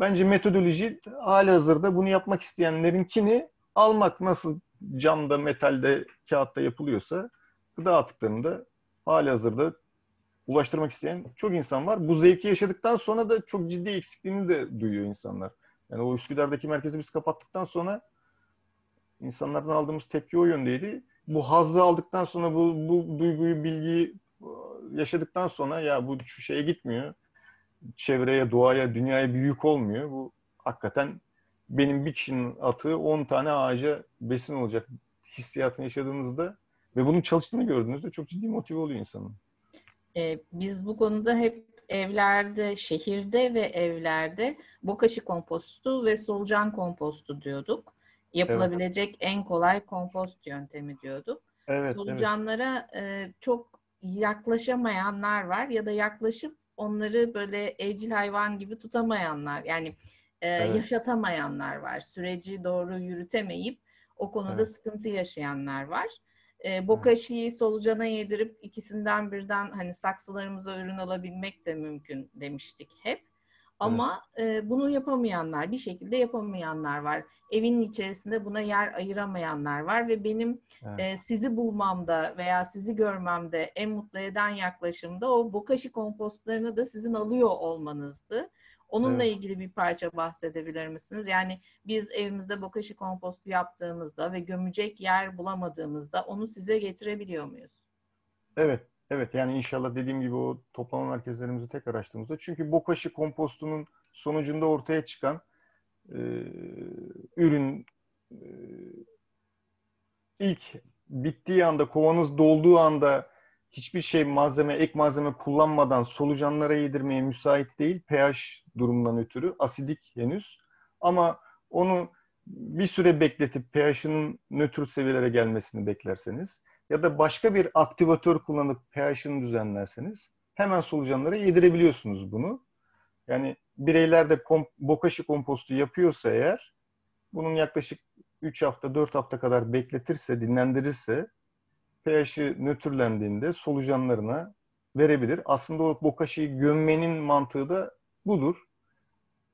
Bence metodoloji halihazırda bunu yapmak isteyenlerinkini almak, nasıl camda, metalde, kağıtta yapılıyorsa gıda atıklarında halihazırda ulaştırmak isteyen çok insan var. Bu zevki yaşadıktan sonra da çok ciddi eksikliğini de duyuyor insanlar. Yani o Üsküdar'daki merkezi biz kapattıktan sonra insanlardan aldığımız tepki o yöndeydi. Bu hazzı aldıktan sonra, bu, bu duyguyu, bilgiyi yaşadıktan sonra ya bu şu şeye gitmiyor, çevreye, doğaya, dünyaya bir yük olmuyor. Bu hakikaten benim bir kişinin atığı on tane ağaca besin olacak hissiyatını yaşadığınızda ve bunun çalıştığını gördüğünüzde çok ciddi motive oluyor insanın. Ee, biz bu konuda hep evlerde, şehirde ve evlerde bokashi kompostu ve solucan kompostu diyorduk. Yapılabilecek evet. en kolay kompost yöntemi diyorduk. Evet, solucanlara evet. E, çok yaklaşamayanlar var ya da yaklaşıp onları böyle evcil hayvan gibi tutamayanlar, yani e, evet. yaşatamayanlar var. Süreci doğru yürütemeyip o konuda evet. sıkıntı yaşayanlar var. E, Bokashi'yi solucana yedirip ikisinden birden hani saksılarımıza ürün alabilmek de mümkün demiştik hep. Ama evet. e, bunu yapamayanlar, bir şekilde yapamayanlar var. Evinin içerisinde buna yer ayıramayanlar var ve benim evet. e, sizi bulmamda veya sizi görmemde en mutlu eden yaklaşımda o bokashi kompostlarını da sizin alıyor olmanızdı. Onunla evet. ilgili bir parça bahsedebilir misiniz? Yani biz evimizde bokashi kompostu yaptığımızda ve gömecek yer bulamadığımızda onu size getirebiliyor muyuz? Evet. Evet, yani inşallah dediğim gibi o toplama merkezlerimizi tekrar açtığımızda, çünkü bokashi kompostunun sonucunda ortaya çıkan e, ürün e, ilk bittiği anda, kovanız dolduğu anda hiçbir şey, malzeme, ek malzeme kullanmadan solucanlara yedirmeye müsait değil. pH durumundan ötürü asidik henüz, ama onu bir süre bekletip pH'inin nötr seviyelere gelmesini beklerseniz ya da başka bir aktivatör kullanıp pH'ını düzenlerseniz hemen solucanlara yedirebiliyorsunuz bunu. Yani bireyler de kom bokashi kompostu yapıyorsa eğer, bunun yaklaşık üç hafta dört hafta kadar bekletirse, dinlendirirse, pH'i nötrlendiğinde solucanlarına verebilir. Aslında o bokashi'yi gömmenin mantığı da budur.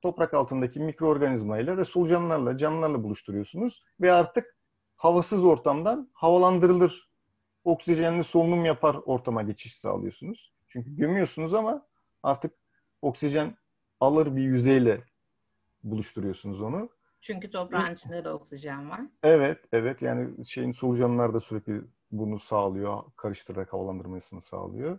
Toprak altındaki mikroorganizmayla ve solucanlarla, canlılarla buluşturuyorsunuz ve artık havasız ortamdan havalandırılır, oksijenli solunum yapar ortama geçiş sağlıyorsunuz. Çünkü gömüyorsunuz ama artık oksijen alır bir yüzeyle buluşturuyorsunuz onu. Çünkü toprağın içinde de oksijen var. Evet, evet. Yani şeyin, solucanlar da sürekli bunu sağlıyor. Karıştırarak havalandırmasını sağlıyor.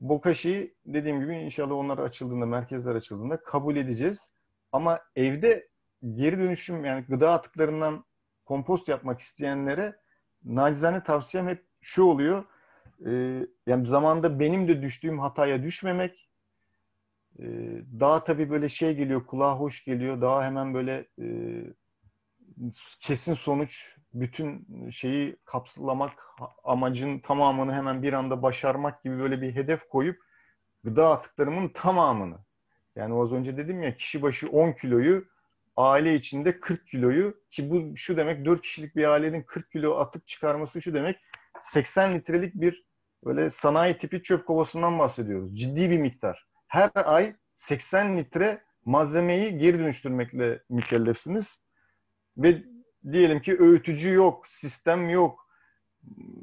Bokashi dediğim gibi inşallah onlar açıldığında, merkezler açıldığında kabul edeceğiz. Ama evde geri dönüşüm, yani gıda atıklarından kompost yapmak isteyenlere nacizane tavsiyem hep şu oluyor. E, yani zamanda benim de düştüğüm hataya düşmemek. E, daha tabii böyle şey geliyor, kulağa hoş geliyor. Daha hemen böyle e, kesin sonuç, bütün şeyi kapsılamak, amacın tamamını hemen bir anda başarmak gibi böyle bir hedef koyup gıda atıklarımın tamamını, yani az önce dedim ya, kişi başı on kiloyu, aile içinde kırk kiloyu, ki bu şu demek, dört kişilik bir ailenin kırk kilo atık çıkarması şu demek, seksen litrelik bir böyle sanayi tipi çöp kovasından bahsediyoruz. Ciddi bir miktar. Her ay seksen litre malzemeyi geri dönüştürmekle mükellefsiniz. Ve diyelim ki öğütücü yok, sistem yok,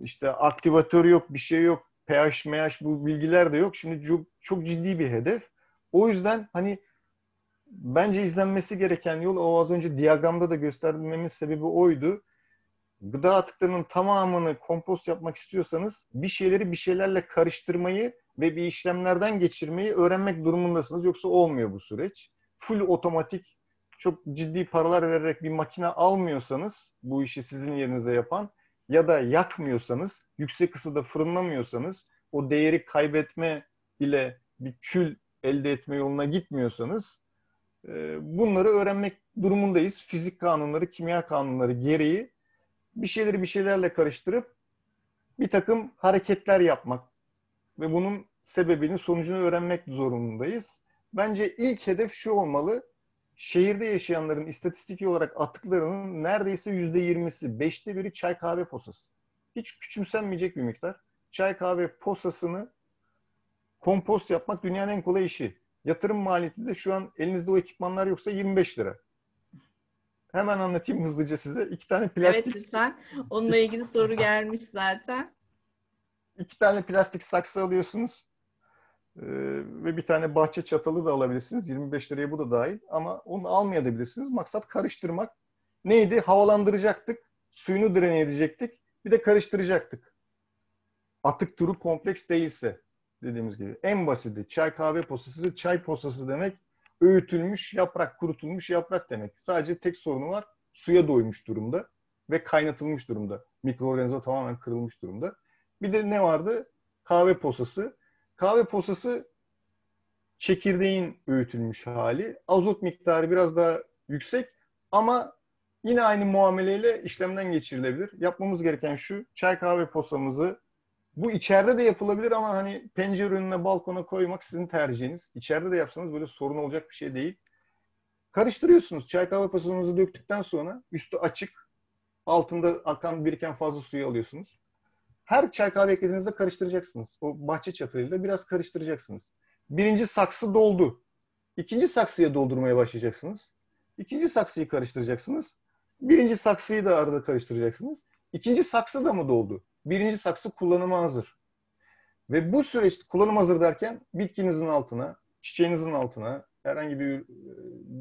işte aktivatör yok, bir şey yok, pH, M H bu bilgiler de yok. Şimdi çok, çok ciddi bir hedef. O yüzden hani bence izlenmesi gereken yol, o az önce diyagramda da göstermemin sebebi oydu. Gıda atıklarının tamamını kompost yapmak istiyorsanız bir şeyleri bir şeylerle karıştırmayı ve bir işlemlerden geçirmeyi öğrenmek durumundasınız. Yoksa olmuyor bu süreç. Full otomatik, çok ciddi paralar vererek bir makine almıyorsanız bu işi sizin yerinize yapan, ya da yakmıyorsanız, yüksek ısıda fırınlamıyorsanız, o değeri kaybetme ile bir kül elde etme yoluna gitmiyorsanız, bunları öğrenmek durumundayız. Fizik kanunları, kimya kanunları gereği bir şeyleri bir şeylerle karıştırıp bir takım hareketler yapmak ve bunun sebebini, sonucunu öğrenmek zorundayız. Bence ilk hedef şu olmalı. Şehirde yaşayanların istatistiki olarak atıklarının neredeyse yüzde yirmisi, beşte biri çay kahve posası. Hiç küçümsenmeyecek bir miktar. Çay kahve posasını kompost yapmak dünyanın en kolay işi. Yatırım maliyeti de şu an elinizde o ekipmanlar yoksa yirmi beş lira. Hemen anlatayım hızlıca size. İki tane plastik... Evet lütfen. Onunla ilgili soru gelmiş zaten. İki tane plastik saksı alıyorsunuz. Ee, ve bir tane bahçe çatalı da alabilirsiniz. yirmi beş liraya bu da dahil. Ama onu almayabilirsiniz. Maksat karıştırmak. Neydi? Havalandıracaktık. Suyunu drene edecektik. Bir de karıştıracaktık. Atık türü kompleks değilse dediğimiz gibi. En basiti çay kahve posası. Çay posası demek öğütülmüş yaprak, kurutulmuş yaprak demek. Sadece tek sorunu var. Suya doymuş durumda ve kaynatılmış durumda. Mikroorganizma tamamen kırılmış durumda. Bir de ne vardı? Kahve posası. Kahve posası çekirdeğin öğütülmüş hali. Azot miktarı biraz daha yüksek ama yine aynı muameleyle işlemden geçirilebilir. Yapmamız gereken şu, çay kahve posamızı, bu içeride de yapılabilir ama hani pencere önüne, balkona koymak sizin tercihiniz. İçeride de yapsanız böyle sorun olacak bir şey değil. Karıştırıyorsunuz. Çay kahve posamızı döktükten sonra üstü açık, altında akan, biriken fazla suyu alıyorsunuz. Her çay kahve eklediğinizde karıştıracaksınız. O bahçe çatırıyla biraz karıştıracaksınız. Birinci saksı doldu. İkinci saksıya doldurmaya başlayacaksınız. İkinci saksıyı karıştıracaksınız. Birinci saksıyı da arada karıştıracaksınız. İkinci saksı da mı doldu? Birinci saksı kullanıma hazır. Ve bu süreç kullanıma hazır derken bitkinizin altına, çiçeğinizin altına, herhangi bir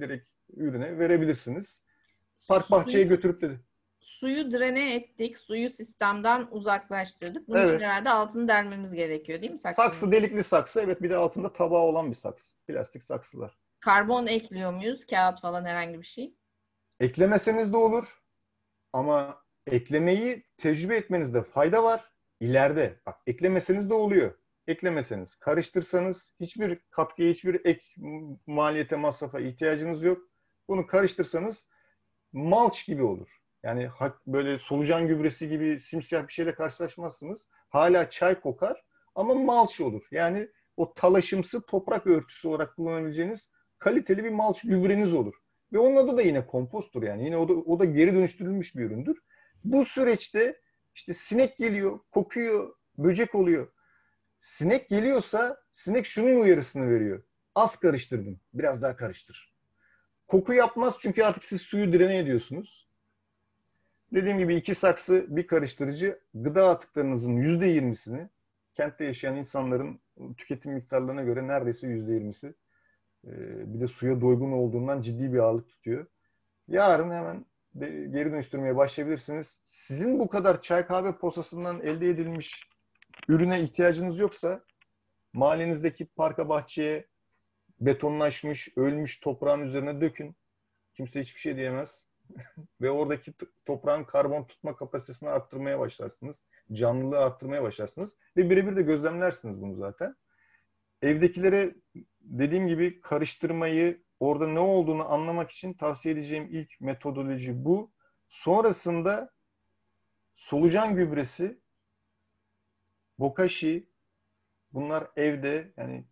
direkt ürüne verebilirsiniz. Park bahçeye götürüp dedi. Suyu drene ettik, suyu sistemden uzaklaştırdık. Bunun evet. için herhalde altını delmemiz gerekiyor değil mi? Saksı, saksı delikli saksı, evet, bir de altında tabağı olan bir saksı. Plastik saksılar. Karbon ekliyor muyuz? Kağıt falan herhangi bir şey? Eklemeseniz de olur ama eklemeyi tecrübe etmenizde fayda var. İleride. Bak, eklemeseniz de oluyor. Eklemeseniz, karıştırsanız hiçbir katkıya, hiçbir ek maliyete, masrafa ihtiyacınız yok. Bunu karıştırsanız malç gibi olur. Yani böyle solucan gübresi gibi simsiyah bir şeyle karşılaşmazsınız. Hala çay kokar ama malç olur. Yani o talaşımsı toprak örtüsü olarak kullanabileceğiniz kaliteli bir malç gübreniz olur. Ve onun adı da yine komposttur yani. Yine o da, o da geri dönüştürülmüş bir üründür. Bu süreçte işte sinek geliyor, kokuyor, böcek oluyor. Sinek geliyorsa sinek şunun uyarısını veriyor. Az karıştırdım, biraz daha karıştır. Koku yapmaz çünkü artık siz suyu direne ediyorsunuz. Dediğim gibi iki saksı, bir karıştırıcı, gıda atıklarınızın yüzde yirmisini, kentte yaşayan insanların tüketim miktarlarına göre neredeyse yüzde yirmisi, bir de suya doygun olduğundan ciddi bir ağırlık tutuyor. Yarın hemen geri dönüştürmeye başlayabilirsiniz. Sizin bu kadar çay kahve posasından elde edilmiş ürüne ihtiyacınız yoksa mahallenizdeki parka bahçeye betonlaşmış, ölmüş toprağın üzerine dökün. Kimse hiçbir şey diyemez. Ve oradaki toprağın karbon tutma kapasitesini arttırmaya başlarsınız. Canlılığı arttırmaya başlarsınız. Ve birebir de gözlemlersiniz bunu zaten. Evdekilere dediğim gibi karıştırmayı, orada ne olduğunu anlamak için tavsiye edeceğim ilk metodoloji bu. Sonrasında solucan gübresi, bokashi, bunlar evde yani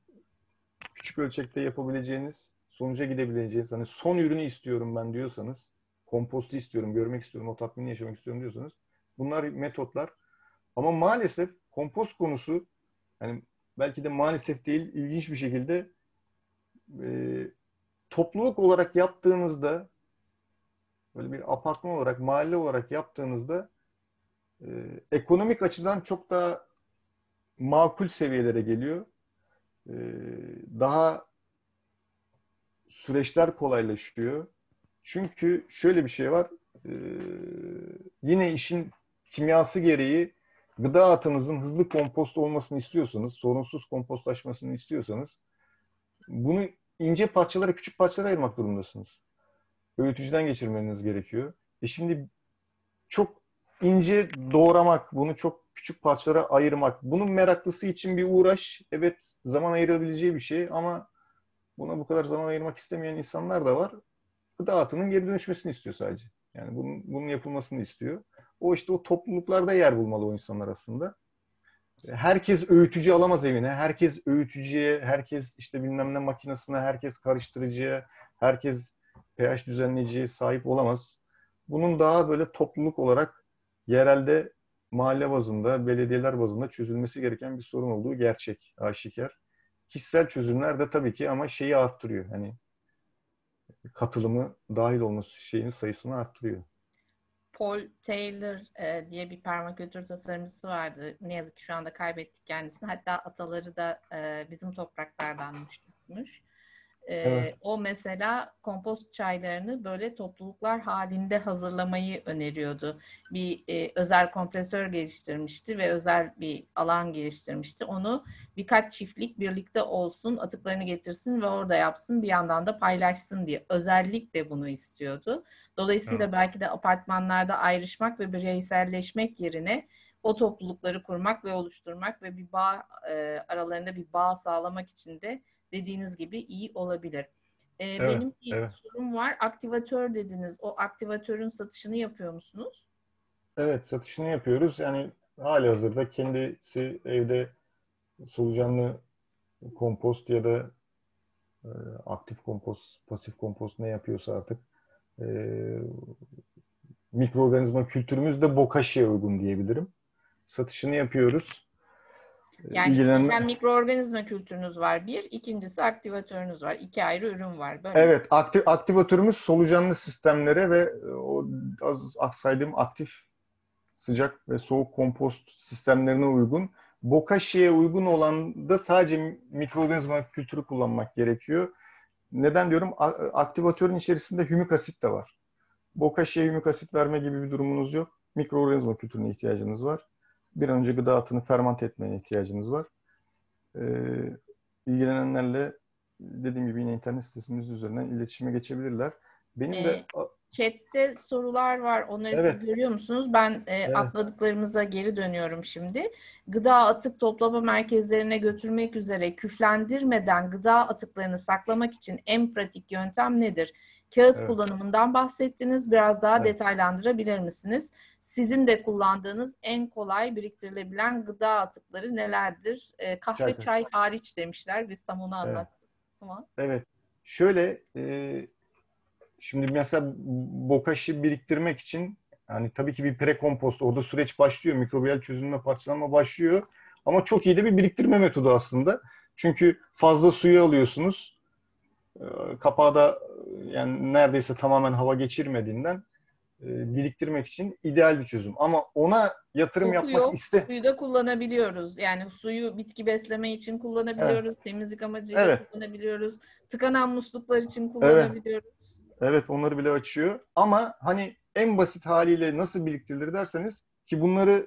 küçük ölçekte yapabileceğiniz, sonuca gidebileceğiniz, hani son ürünü istiyorum ben diyorsanız, kompostu istiyorum, görmek istiyorum, o tatmini yaşamak istiyorum diyorsanız bunlar metotlar. Ama maalesef kompost konusu, yani belki de maalesef değil, ilginç bir şekilde e, topluluk olarak yaptığınızda, böyle bir apartman olarak, mahalle olarak yaptığınızda e, ekonomik açıdan çok daha makul seviyelere geliyor. E, daha süreçler kolaylaşıyor. Çünkü şöyle bir şey var. E, yine işin kimyası gereği gıda atınızın hızlı kompost olmasını istiyorsanız, sorunsuz kompostlaşmasını istiyorsanız bunu ince parçalara, küçük parçalara ayırmak durumundasınız. Öğütücüden geçirmeniz gerekiyor. E şimdi çok ince doğramak, bunu çok küçük parçalara ayırmak, bunun meraklısı için bir uğraş, evet zaman ayırabileceği bir şey ama buna bu kadar zaman ayırmak istemeyen insanlar da var. Gıda atının geri dönüşmesini istiyor sadece. Yani bunun, bunun yapılmasını istiyor. O işte o topluluklarda yer bulmalı o insanlar aslında. Herkes öğütücü alamaz evine. Herkes öğütücüye, herkes işte bilmem ne makinesine, herkes karıştırıcıya, herkes pH düzenleyiciye sahip olamaz. Bunun daha böyle topluluk olarak yerelde mahalle bazında, belediyeler bazında çözülmesi gereken bir sorun olduğu gerçek, aşikar. Kişisel çözümler de tabii ki ama şeyi arttırıyor. Hani katılımı dahil olması şeyin sayısını arttırıyor. Paul Taylor e, diye bir permakültür tasarımcısı vardı. Ne yazık ki şu anda kaybettik kendisini. Hatta ataları da e, bizim topraklardanmış tutmuş. E, evet. O mesela kompost çaylarını böyle topluluklar halinde hazırlamayı öneriyordu. Bir e, özel kompresör geliştirmişti ve özel bir alan geliştirmişti. Onu birkaç çiftlik birlikte olsun, atıklarını getirsin ve orada yapsın, bir yandan da paylaşsın diye. Özellikle bunu istiyordu. Dolayısıyla evet, belki de apartmanlarda ayrışmak ve bireyselleşmek yerine o toplulukları kurmak ve oluşturmak ve bir bağ, e, aralarında bir bağ sağlamak için de dediğiniz gibi iyi olabilir. Ee, evet, benim bir evet. sorum var. Aktivatör dediniz. O aktivatörün satışını yapıyor musunuz? Evet, satışını yapıyoruz. Yani hali hazırda kendisi evde solucanlı kompost ya da e, aktif kompost, pasif kompost ne yapıyorsa artık e, mikroorganizma kültürümüz de bokashi'ye uygun diyebilirim. Satışını yapıyoruz. Yani İlgilenme... mikroorganizma kültürünüz var bir, ikincisi aktivatörünüz var. İki ayrı ürün var. Böyle. Evet, aktiv, aktivatörümüz solucanlı sistemlere ve o az saydığım aktif sıcak ve soğuk kompost sistemlerine uygun. Bokashi'ye uygun olan da sadece mikroorganizma kültürü kullanmak gerekiyor. Neden diyorum? Aktivatörün içerisinde hümik asit de var. Bokashi'ye hümik asit verme gibi bir durumunuz yok. Mikroorganizma kültürüne ihtiyacınız var. Bir an önce gıda atını ferment etmeye ihtiyacınız var. Ee, ilgilenenlerle dediğim gibi yine internet sitesimiz üzerinden iletişime geçebilirler. Benim de e, chat'te sorular var. Onları evet. siz görüyor musunuz? Ben e, evet. atladıklarımıza geri dönüyorum şimdi. Gıda atık toplama merkezlerine götürmek üzere küflendirmeden gıda atıklarını saklamak için en pratik yöntem nedir? Kağıt evet. kullanımından bahsettiniz. Biraz daha evet. detaylandırabilir misiniz? Sizin de kullandığınız en kolay biriktirilebilen gıda atıkları nelerdir? E, kahve, çay, çay hariç demişler. Biz tam onu anlattık. Evet. Tamam. Evet. Şöyle e, şimdi mesela bokashi biriktirmek için yani tabii ki bir prekompost, orada süreç başlıyor. Mikrobiyal çözünme, parçalanma başlıyor. Ama çok iyi de bir biriktirme metodu aslında. Çünkü fazla suyu alıyorsunuz. Kapağı da yani neredeyse tamamen hava geçirmediğinden biriktirmek için ideal bir çözüm. Ama ona yatırım Koku yapmak yok. iste... Suyu da kullanabiliyoruz. Yani suyu bitki besleme için kullanabiliyoruz. Evet. Temizlik amacıyla evet. kullanabiliyoruz. Tıkanan musluklar için kullanabiliyoruz. Evet. evet, onları bile açıyor. Ama hani en basit haliyle nasıl biriktirilir derseniz, ki bunları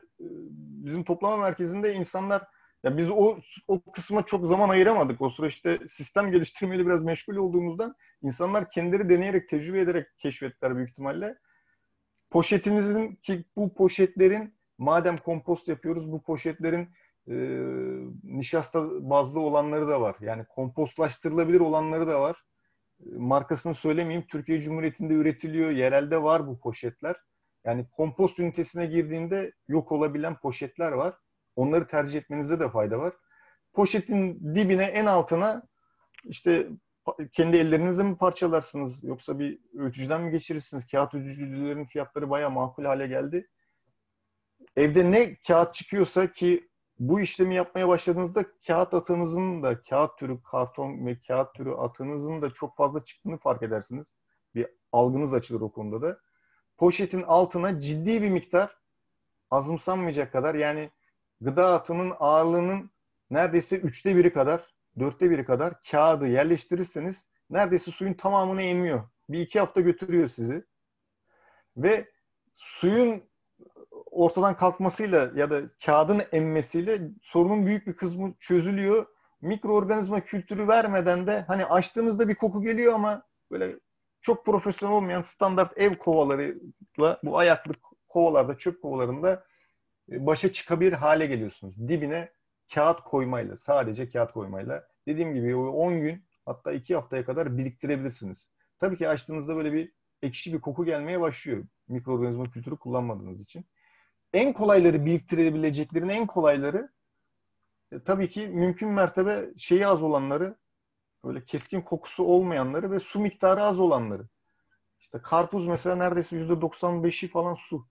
bizim toplama merkezinde insanlar, ya biz o o kısma çok zaman ayıramadık. O süreçte sistem geliştirmeyle biraz meşgul olduğumuzdan insanlar kendileri deneyerek, tecrübe ederek keşfettiler büyük ihtimalle. Poşetinizin, ki bu poşetlerin, madem kompost yapıyoruz, bu poşetlerin e, nişasta bazlı olanları da var. Yani kompostlaştırılabilir olanları da var. Markasını söylemeyeyim. Türkiye Cumhuriyeti'nde üretiliyor. Yerelde var bu poşetler. Yani kompost ünitesine girdiğinde yok olabilen poşetler var. Onları tercih etmenizde de fayda var. Poşetin dibine, en altına işte kendi ellerinizle mi parçalarsınız, yoksa bir öğütücüden mi geçirirsiniz? Kağıt öğütücülerin fiyatları bayağı makul hale geldi. Evde ne kağıt çıkıyorsa, ki bu işlemi yapmaya başladığınızda kağıt atınızın da, kağıt türü karton ve kağıt türü atınızın da çok fazla çıktığını fark edersiniz. Bir algınız açılır o konuda da. Poşetin altına ciddi bir miktar, azımsanmayacak kadar, yani gıda atının ağırlığının neredeyse üçte biri kadar, dörtte biri kadar kağıdı yerleştirirseniz neredeyse suyun tamamını emiyor. Bir iki hafta götürüyor sizi. Ve suyun ortadan kalkmasıyla ya da kağıdın emmesiyle sorunun büyük bir kısmı çözülüyor. Mikroorganizma kültürü vermeden de, hani açtığınızda bir koku geliyor ama böyle çok profesyonel olmayan standart ev kovalarıyla, bu ayaklı kovalarda, çöp kovalarında başa çıkabilir hale geliyorsunuz. Dibine kağıt koymayla, sadece kağıt koymayla. Dediğim gibi on gün, hatta iki haftaya kadar biriktirebilirsiniz. Tabii ki açtığınızda böyle bir ekşi bir koku gelmeye başlıyor, mikroorganizma kültürü kullanmadığınız için. En kolayları, biriktirebileceklerin en kolayları e, tabii ki mümkün mertebe şeyi az olanları, böyle keskin kokusu olmayanları ve su miktarı az olanları. İşte karpuz mesela neredeyse yüzde doksan beşi falan su.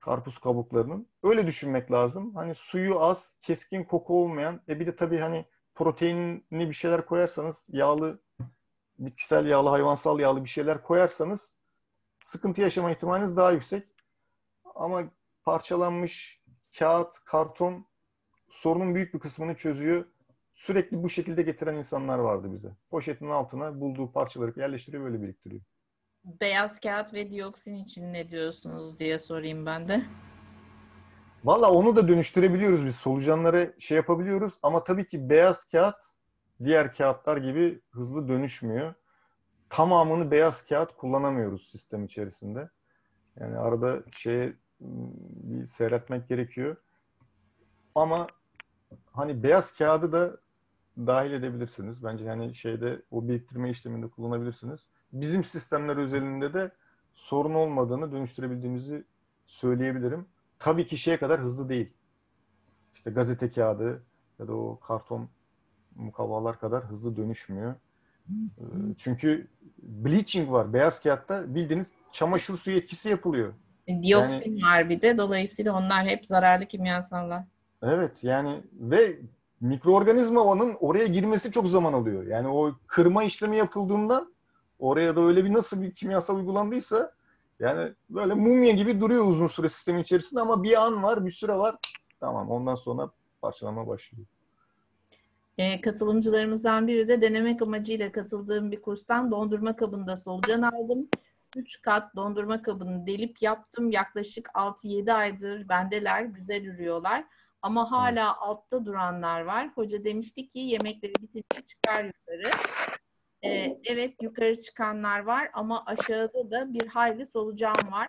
Karpuz kabuklarının. Öyle düşünmek lazım. Hani suyu az, keskin koku olmayan, e bir de tabii hani proteinli bir şeyler koyarsanız, yağlı, bitkisel yağlı, hayvansal yağlı bir şeyler koyarsanız sıkıntı yaşama ihtimaliniz daha yüksek. Ama parçalanmış kağıt, karton sorunun büyük bir kısmını çözüyor. Sürekli bu şekilde getiren insanlar vardı bize. Poşetin altına bulduğu parçaları yerleştiriyor, böyle biriktiriyor. Beyaz kağıt ve dioksin için ne diyorsunuz diye sorayım ben de. Valla onu da dönüştürebiliyoruz biz. Solucanları şey yapabiliyoruz ama tabii ki beyaz kağıt diğer kağıtlar gibi hızlı dönüşmüyor. Tamamını beyaz kağıt kullanamıyoruz sistem içerisinde. Yani arada şeye bir seyretmek gerekiyor. Ama hani beyaz kağıdı da dahil edebilirsiniz. Bence hani şeyde, o biriktirme işleminde kullanabilirsiniz. Bizim sistemler özelinde de sorun olmadığını, dönüştürebildiğimizi söyleyebilirim. Tabii ki şeye kadar hızlı değil. İşte gazete kağıdı ya da o karton mukavvalar kadar hızlı dönüşmüyor. Çünkü bleaching var. Beyaz kağıtta bildiğiniz çamaşır suyu etkisi yapılıyor. Dioksin yani, var bir de. Dolayısıyla onlar hep zararlı kimyasallar. Evet yani ve mikroorganizmanın oraya girmesi çok zaman alıyor. Yani o kırma işlemi yapıldığında oraya da öyle bir nasıl bir kimyasal uygulandıysa yani böyle mumya gibi duruyor uzun süre sistemin içerisinde ama bir an var, bir süre var. Tamam, ondan sonra parçalanma başlıyor. E, katılımcılarımızdan biri de denemek amacıyla katıldığım bir kurstan dondurma kabında solucan aldım. üç kat dondurma kabını delip yaptım. Yaklaşık altı yedi aydır bendeler, güzel ürüyorlar. Ama hala evet, altta duranlar var. Hoca demişti ki yemekleri bitince çıkar yukarı. Ee, evet, yukarı çıkanlar var ama aşağıda da bir hayli solucan var.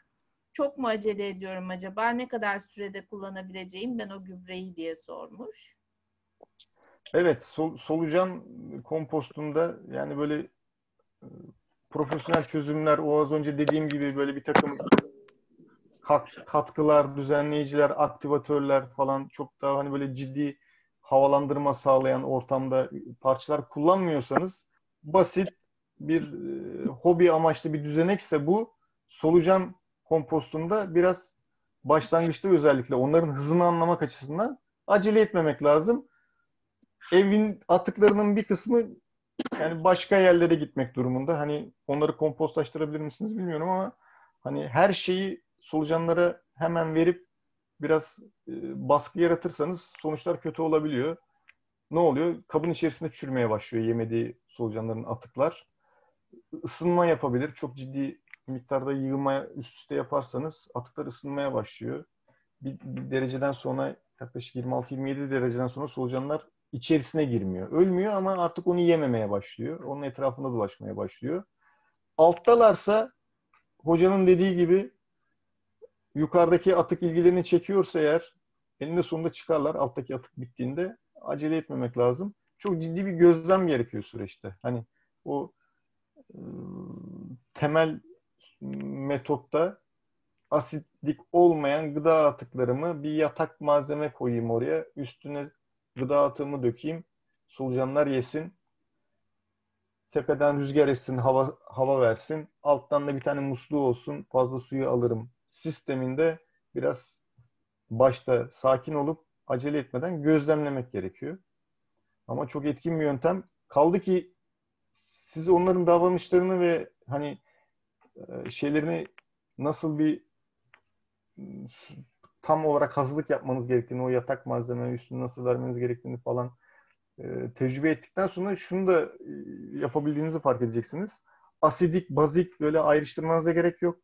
Çok mu acele ediyorum acaba? Ne kadar sürede kullanabileceğim ben o gübreyi diye sormuş. Evet, sol, solucan kompostunda yani böyle e, profesyonel çözümler, o az önce dediğim gibi böyle bir takım katkılar, düzenleyiciler, aktivatörler falan, çok daha hani böyle ciddi havalandırma sağlayan ortamda parçalar kullanmıyorsanız, basit bir e, hobi amaçlı bir düzenekse bu, solucan kompostunda biraz başlangıçta özellikle onların hızını anlamak açısından acele etmemek lazım. Evin atıklarının bir kısmı yani başka yerlere gitmek durumunda. Hani onları kompostlaştırabilir misiniz bilmiyorum ama hani her şeyi solucanlara hemen verip biraz e, baskı yaratırsanız sonuçlar kötü olabiliyor. Ne oluyor? Kabın içerisinde çürümeye başlıyor yemediği solucanların atıklar. Isınma yapabilir. Çok ciddi miktarda yığma üst üste yaparsanız atıklar ısınmaya başlıyor. Bir, bir dereceden sonra, yaklaşık yirmi altı yirmi yedi dereceden sonra solucanlar içerisine girmiyor. Ölmüyor ama artık onu yememeye başlıyor. Onun etrafında dolaşmaya başlıyor. Alttalarsa hocanın dediği gibi yukarıdaki atık ilgilerini çekiyorsa eğer elinde sonunda çıkarlar alttaki atık bittiğinde. Acele etmemek lazım. Çok ciddi bir gözlem gerekiyor süreçte. Hani o e, temel metotta asitlik olmayan gıda atıklarımı bir yatak malzeme koyayım oraya. Üstüne gıda atığımı dökeyim. Solucanlar yesin. Tepeden rüzgar etsin, hava, hava versin. Alttan da bir tane musluğu olsun. Fazla suyu alırım. Sisteminde biraz başta sakin olup acele etmeden gözlemlemek gerekiyor. Ama çok etkin bir yöntem. Kaldı ki siz onların davranışlarını ve hani şeylerini nasıl bir tam olarak hazırlık yapmanız gerektiğini, o yatak malzeme üstünü nasıl vermeniz gerektiğini falan tecrübe ettikten sonra şunu da yapabildiğinizi fark edeceksiniz. Asidik, bazik böyle ayrıştırmanıza gerek yok.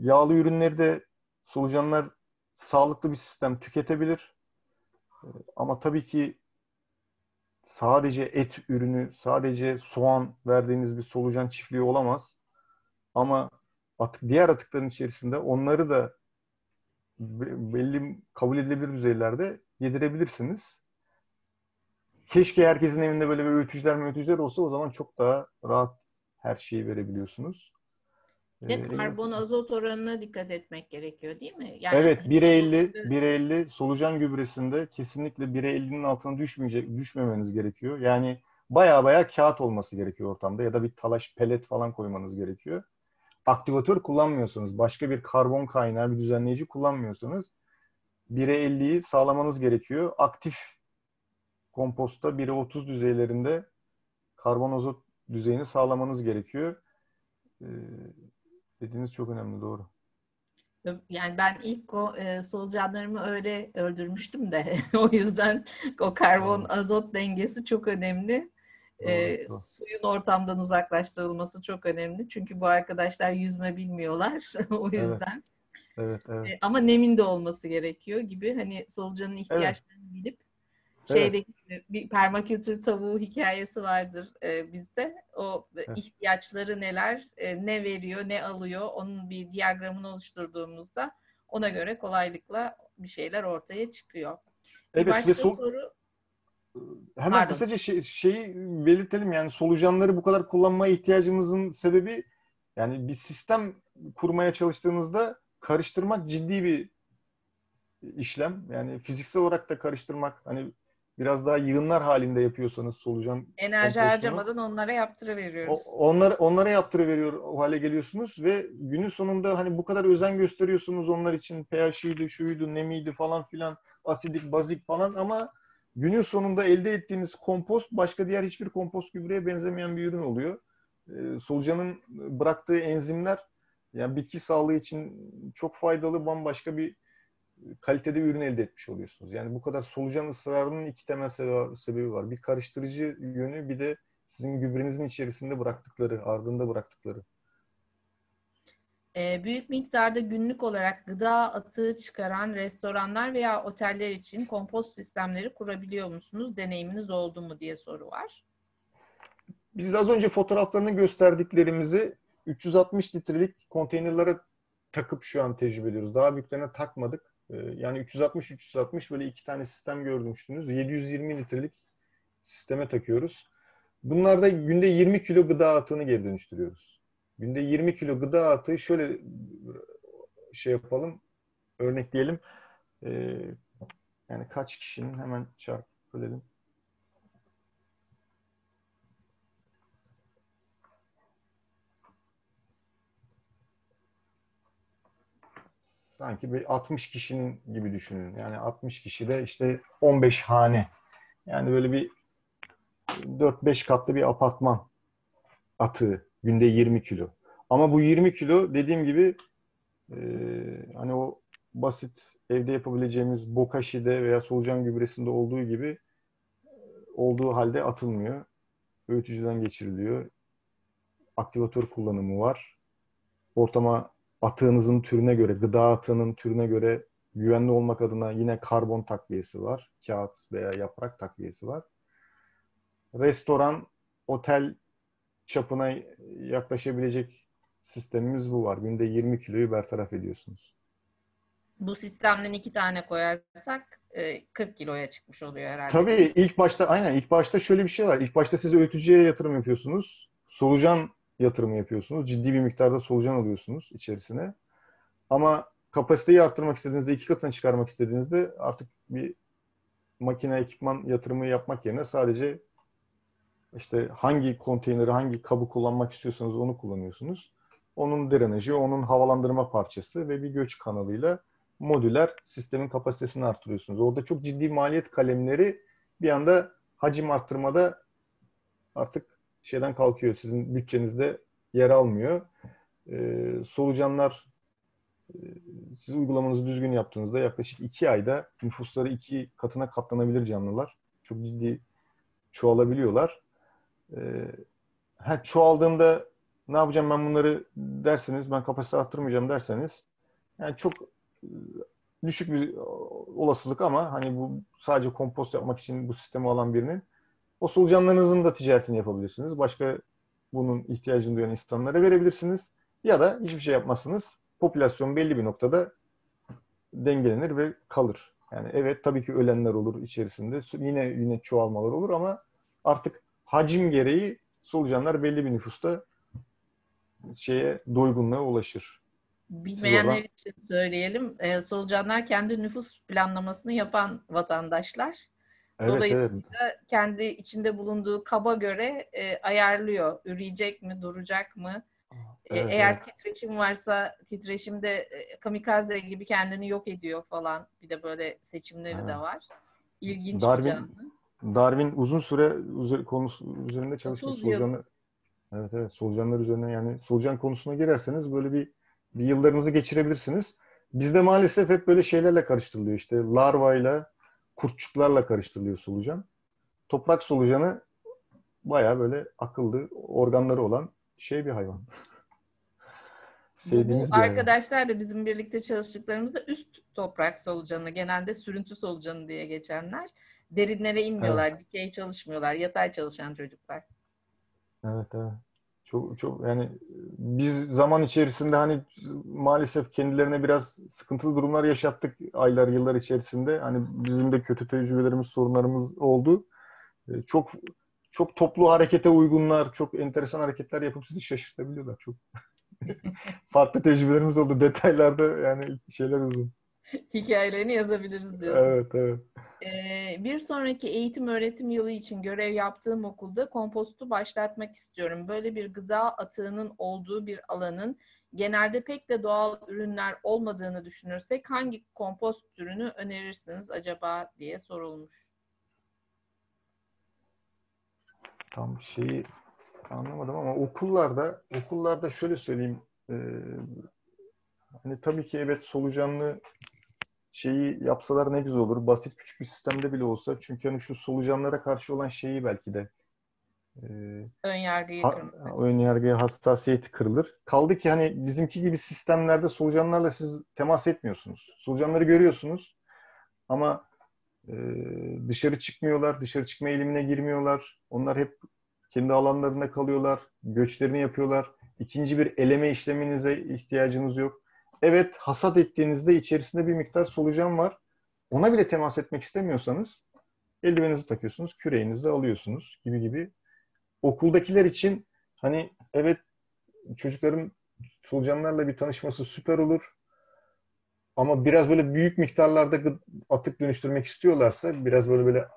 Yağlı ürünleri de solucanlar sağlıklı bir sistem tüketebilir. Ama tabii ki sadece et ürünü, sadece soğan verdiğiniz bir solucan çiftliği olamaz. Ama atık, diğer atıkların içerisinde onları da belli kabul edilebilir düzeylerde yedirebilirsiniz. Keşke herkesin evinde böyle bir öğütücüler möğütücüler olsa, o zaman çok daha rahat her şeyi verebiliyorsunuz. Ve karbon azot oranına dikkat etmek gerekiyor değil mi? Yani evet, bire elli solucan gübresinde kesinlikle bire ellinin altına düşmeyecek, düşmemeniz gerekiyor. Yani baya baya kağıt olması gerekiyor ortamda ya da bir talaş pelet falan koymanız gerekiyor. Aktivatör kullanmıyorsanız, başka bir karbon kaynağı, bir düzenleyici kullanmıyorsanız bire elliyi sağlamanız gerekiyor. Aktif komposta bire otuz düzeylerinde karbonozot düzeyini sağlamanız gerekiyor. Ee, dediğiniz çok önemli, doğru. Yani ben ilk o, e, solucanlarımı öyle öldürmüştüm de o yüzden o karbon azot dengesi çok önemli. E, evet, suyun ortamdan uzaklaştırılması çok önemli. Çünkü bu arkadaşlar yüzme bilmiyorlar o yüzden. Evet, evet, evet. E, ama nemin de olması gerekiyor gibi. Hani solucanın ihtiyaçlarını evet. bilip şeydeki evet. bir permakültür tavuğu hikayesi vardır e, bizde. O evet. ihtiyaçları neler, e, ne veriyor, ne alıyor, onun bir diyagramını oluşturduğumuzda ona göre kolaylıkla bir şeyler ortaya çıkıyor. Evet, bir başka sol... soru... Hemen Pardon. kısaca şey, şeyi belirtelim. Yani solucanları bu kadar kullanmaya ihtiyacımızın sebebi, yani bir sistem kurmaya çalıştığınızda karıştırmak ciddi bir işlem. Yani fiziksel olarak da karıştırmak, hani biraz daha yığınlar halinde yapıyorsanız solucan... Enerji harcamadan onlara yaptırıveriyoruz. Onlara, onlara yaptırıveriyor o hale geliyorsunuz ve günün sonunda hani bu kadar özen gösteriyorsunuz onlar için. pH'iydi, şuydu, nemiydi falan filan, asidik, bazik falan, ama günün sonunda elde ettiğiniz kompost başka diğer hiçbir kompost gübreye benzemeyen bir ürün oluyor. Ee, solucanın bıraktığı enzimler yani bitki sağlığı için çok faydalı, bambaşka bir kalitede ürün elde etmiş oluyorsunuz. Yani bu kadar solucan ısrarının iki temel sebebi var. Bir karıştırıcı yönü, bir de sizin gübrenizin içerisinde bıraktıkları, ardında bıraktıkları. E, büyük miktarda günlük olarak gıda atığı çıkaran restoranlar veya oteller için kompost sistemleri kurabiliyor musunuz? Deneyiminiz oldu mu diye soru var. Biz az önce fotoğraflarını gösterdiklerimizi üç yüz altmış litrelik konteynerlere takıp şu an tecrübe ediyoruz. Daha büyüklerine takmadık. Yani üç yüz altmış üç yüz altmış böyle iki tane sistem görmüştünüz. yedi yüz yirmi litrelik sisteme takıyoruz. Bunlarda günde yirmi kilo gıda atığını geri dönüştürüyoruz. Günde yirmi kilo gıda atığı şöyle şey yapalım, örnekleyelim. Ee, yani kaç kişinin, hemen çarpılelim. Sanki bir altmış kişinin gibi düşünün. Yani altmış kişi de işte on beş hane. Yani böyle bir dört beş katlı bir apartman atığı. Günde yirmi kilo. Ama bu yirmi kilo dediğim gibi e, hani o basit evde yapabileceğimiz bokashi'de veya solucan gübresinde olduğu gibi olduğu halde atılmıyor. Öğütücüden geçiriliyor. Aktivatör kullanımı var. Ortama atığınızın türüne göre, gıda atığının türüne göre güvenli olmak adına yine karbon takviyesi var. Kağıt veya yaprak takviyesi var. Restoran, otel çapına yaklaşabilecek sistemimiz bu var. Günde yirmi kiloyu bertaraf ediyorsunuz. Bu sistemden iki tane koyarsak kırk kiloya çıkmış oluyor herhalde. Tabii ilk başta, aynen ilk başta şöyle bir şey var. İlk başta siz öğütücüye yatırım yapıyorsunuz. Solucan yatırımı yapıyorsunuz. Ciddi bir miktarda solucan alıyorsunuz içerisine. Ama kapasiteyi arttırmak istediğinizde, iki katına çıkarmak istediğinizde artık bir makine, ekipman yatırımı yapmak yerine sadece işte hangi konteyneri, hangi kabı kullanmak istiyorsanız onu kullanıyorsunuz. Onun drenajı, onun havalandırma parçası ve bir göç kanalıyla modüler sistemin kapasitesini arttırıyorsunuz. Orada çok ciddi maliyet kalemleri bir anda hacim arttırmada artık şeyden kalkıyor. Sizin bütçenizde yer almıyor. Ee, solucanlar e, siz uygulamanızı düzgün yaptığınızda yaklaşık iki ayda nüfusları iki katına katlanabilir canlılar. Çok ciddi çoğalabiliyorlar. Ee, ha, çoğaldığında ne yapacağım ben bunları derseniz, ben kapasite arttırmayacağım derseniz, yani çok e, düşük bir olasılık, ama hani bu sadece kompost yapmak için bu sistemi alan birinin, o solucanlarınızın da ticaretini yapabilirsiniz. Başka bunun ihtiyacını duyan insanlara verebilirsiniz. Ya da hiçbir şey yapmazsınız. Popülasyon belli bir noktada dengelenir ve kalır. Yani evet, tabii ki ölenler olur içerisinde. Yine yine çoğalmalar olur, ama artık hacim gereği solucanlar belli bir nüfusta şeye, doygunluğa ulaşır. Bilmeyenler olan... için söyleyelim. E, solucanlar kendi nüfus planlamasını yapan vatandaşlar. Evet, dolayısıyla evet. kendi içinde bulunduğu kaba göre e, ayarlıyor. Üreyecek mi, duracak mı? Evet, e, eğer evet. titreşim varsa titreşimde e, kamikaze gibi kendini yok ediyor falan. Bir de böyle seçimleri evet. de var. İlginç Darwin, bir canlı. Darwin uzun süre üzer, konusu üzerinde çalışmış. Solucanlar, evet evet, solucanlar üzerine, yani solucan konusuna girerseniz böyle bir, bir yıllarınızı geçirebilirsiniz. Bizde maalesef hep böyle şeylerle karıştırılıyor. İşte larvayla, kurtçuklarla karıştırılıyor solucan. Toprak solucanı bayağı böyle akıllı, organları olan şey bir hayvan. Bu arkadaşlar da bizim birlikte çalıştıklarımızda üst toprak solucanı, genelde sürüntü solucanı diye geçenler, derinlere inmiyorlar, evet. Dikey çalışmıyorlar, yatay çalışan çocuklar. Evet, evet. Çok, çok, yani biz zaman içerisinde hani maalesef kendilerine biraz sıkıntılı durumlar yaşattık aylar, yıllar içerisinde. Hani bizim de kötü tecrübelerimiz, sorunlarımız oldu. Çok çok toplu harekete uygunlar, çok enteresan hareketler yapıp sizi şaşırtabiliyorlar. Çok farklı tecrübelerimiz oldu. Detaylarda yani şeyler uzun. Hikayelerini yazabiliriz diyorsun. Evet, evet. Ee, bir sonraki eğitim öğretim yılı için görev yaptığım okulda kompostu başlatmak istiyorum. Böyle bir gıda atığının olduğu bir alanın genelde pek de doğal ürünler olmadığını düşünürsek hangi kompost türünü önerirsiniz acaba diye sorulmuş. Tam şeyi anlamadım ama okullarda okullarda şöyle söyleyeyim. Ee, hani tabii ki evet, solucanlı şeyi yapsalar ne güzel olur. Basit küçük bir sistemde bile olsa. Çünkü hani şu solucanlara karşı olan şeyi belki de e, önyargıyı ha, önyargıya hassasiyeti kırılır. Kaldı ki hani bizimki gibi sistemlerde solucanlarla siz temas etmiyorsunuz. Solucanları görüyorsunuz ama e, dışarı çıkmıyorlar. Dışarı çıkma eğilimine girmiyorlar. Onlar hep kendi alanlarında kalıyorlar. Göçlerini yapıyorlar. İkinci bir eleme işleminize ihtiyacınız yok. Evet, hasat ettiğinizde içerisinde bir miktar solucan var. Ona bile temas etmek istemiyorsanız eldivenizi takıyorsunuz, küreğinizi de alıyorsunuz gibi gibi. Okuldakiler için hani evet, çocukların solucanlarla bir tanışması süper olur. Ama biraz böyle büyük miktarlarda atık dönüştürmek istiyorlarsa, biraz böyle böyle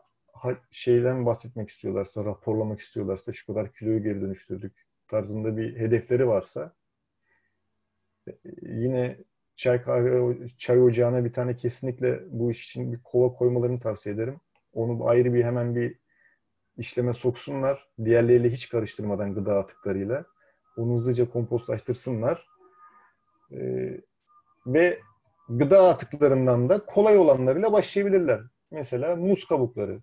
şeyden bahsetmek istiyorlarsa, raporlamak istiyorlarsa, şu kadar kiloyu geri dönüştürdük tarzında bir hedefleri varsa, yine çay kahve çay ocağına bir tane kesinlikle bu iş için bir kova koymalarını tavsiye ederim. Onu ayrı bir hemen bir işleme soksunlar. Diğerleriyle hiç karıştırmadan, gıda atıklarıyla. Onu hızlıca kompostlaştırsınlar. Ee, ve gıda atıklarından da kolay olanlarıyla başlayabilirler. Mesela muz kabukları